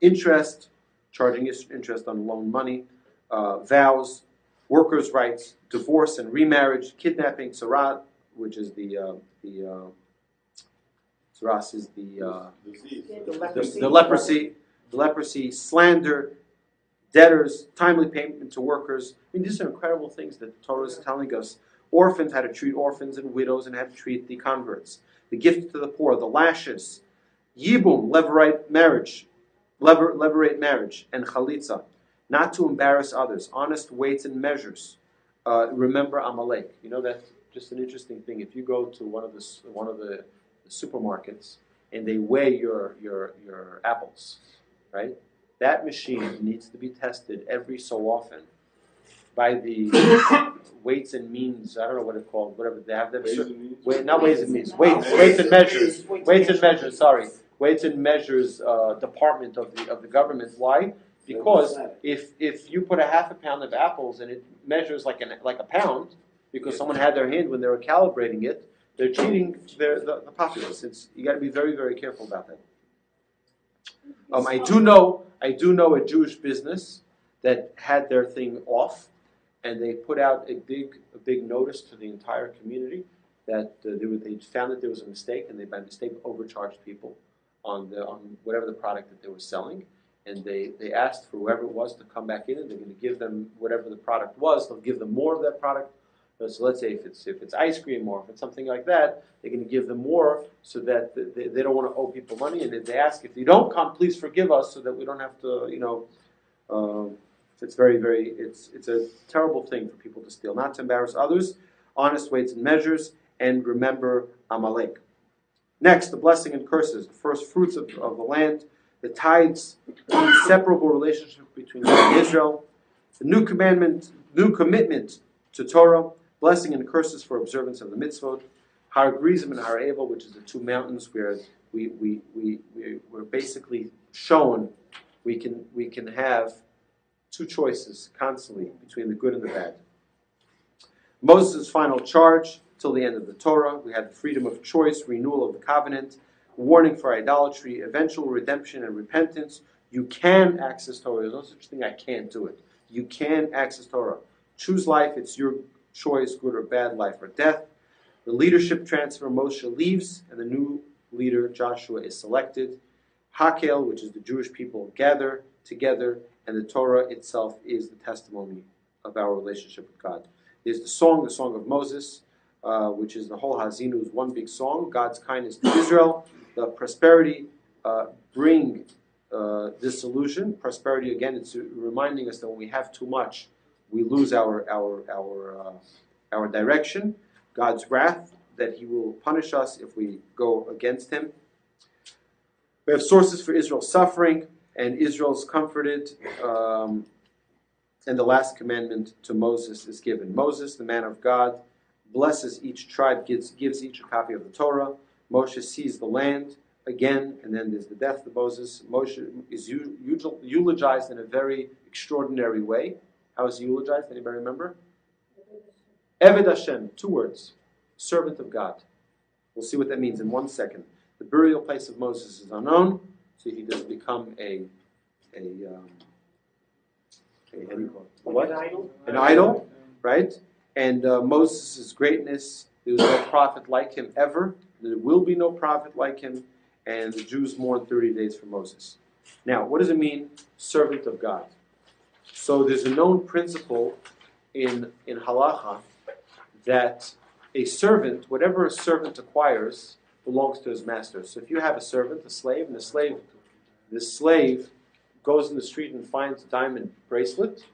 interest, charging interest on loan money, uh, vows, workers' rights, divorce and remarriage, kidnapping, sarat, which is the uh, the uh, saras is the uh, disease, the, the, leprosy. the leprosy, the leprosy, slander, debtors, timely payment to workers. I mean, these are incredible things that the Torah is telling us. Orphans, how to treat orphans and widows, and how to treat the converts. The gift to the poor, the lashes. Yibum, levirate marriage, lever, levirate marriage, and chalitza, not to embarrass others. Honest weights and measures. Uh, remember Amalek. You know, that's just an interesting thing. If you go to one of the one of the supermarkets and they weigh your your your apples, right? That machine needs to be tested every so often by the weights and means. I don't know what it's called. Whatever they have them. Ways certain, wait, not ways and means. Weights, weights and measures. Weights and measures. Sorry, weights and measures uh, department of the of the government. Why? Because if if you put a half a pound of apples and it measures like an like a pound, because someone had their hand when they were calibrating it, they're cheating their, the, the populace. It's, you got to be very very careful about that. Um, I do know. I do know a Jewish business that had their thing off, and they put out a big, a big notice to the entire community that uh, they, were, they found that there was a mistake, and they by mistake overcharged people on the on whatever the product that they were selling, and they they asked for whoever it was to come back in, and they're going to give them whatever the product was. They'll give them more of that product. So let's say if it's if it's ice cream or if it's something like that, they're going to give them more so that they, they don't want to owe people money. And if they ask, if you don't come, please forgive us so that we don't have to, you know, um, it's very, very, it's it's a terrible thing for people to steal. Not to embarrass others, honest weights and measures, and remember Amalek. Next, the blessing and curses, the first fruits of, of the land, the tithes, the inseparable relationship between Israel, the new commandment, new commitment to Torah, blessing and curses for observance of the mitzvot, Har Grizim and Har Ebal, which is the two mountains where we we we we were basically shown we can we can have two choices constantly between the good and the bad. Moses' final charge till the end of the Torah. We have the freedom of choice, renewal of the covenant, warning for idolatry, eventual redemption and repentance. You can access Torah. There's no such thing I can't do it. You can access Torah. Choose life. It's your choice, good or bad, life or death. The leadership transfer, Moshe leaves, and the new leader, Joshua, is selected. Hakel, which is the Jewish people, gather together, and the Torah itself is the testimony of our relationship with God. There's the song, the Song of Moses, uh, which is the whole Hazinu's one big song, God's kindness to Israel, the prosperity, uh, bring uh, dissolution. Prosperity, again, it's reminding us that when we have too much, we lose our our our uh, our direction. God's wrath, that He will punish us if we go against Him. We have sources for Israel's suffering, and Israel's comforted. Um, and the last commandment to Moses is given. Moses, the man of God, blesses each tribe, gives gives each a copy of the Torah. Moshe sees the land again, and then there's the death of Moses. Moshe is eulogized in a very extraordinary way. How is he eulogized? Anybody remember? Eved Hashem, two words, servant of God. We'll see what that means in one second. The burial place of Moses is unknown, so he doesn't become a, a, um, a, a what? An idol. An idol, right? And uh, Moses' greatness, there was no prophet like him ever. There will be no prophet like him, and the Jews mourned thirty days for Moses. Now, what does it mean, servant of God? So there's a known principle in, in halacha that a servant, whatever a servant acquires, belongs to his master. So if you have a servant, a slave, and the slave, the slave goes in the street and finds a diamond bracelet,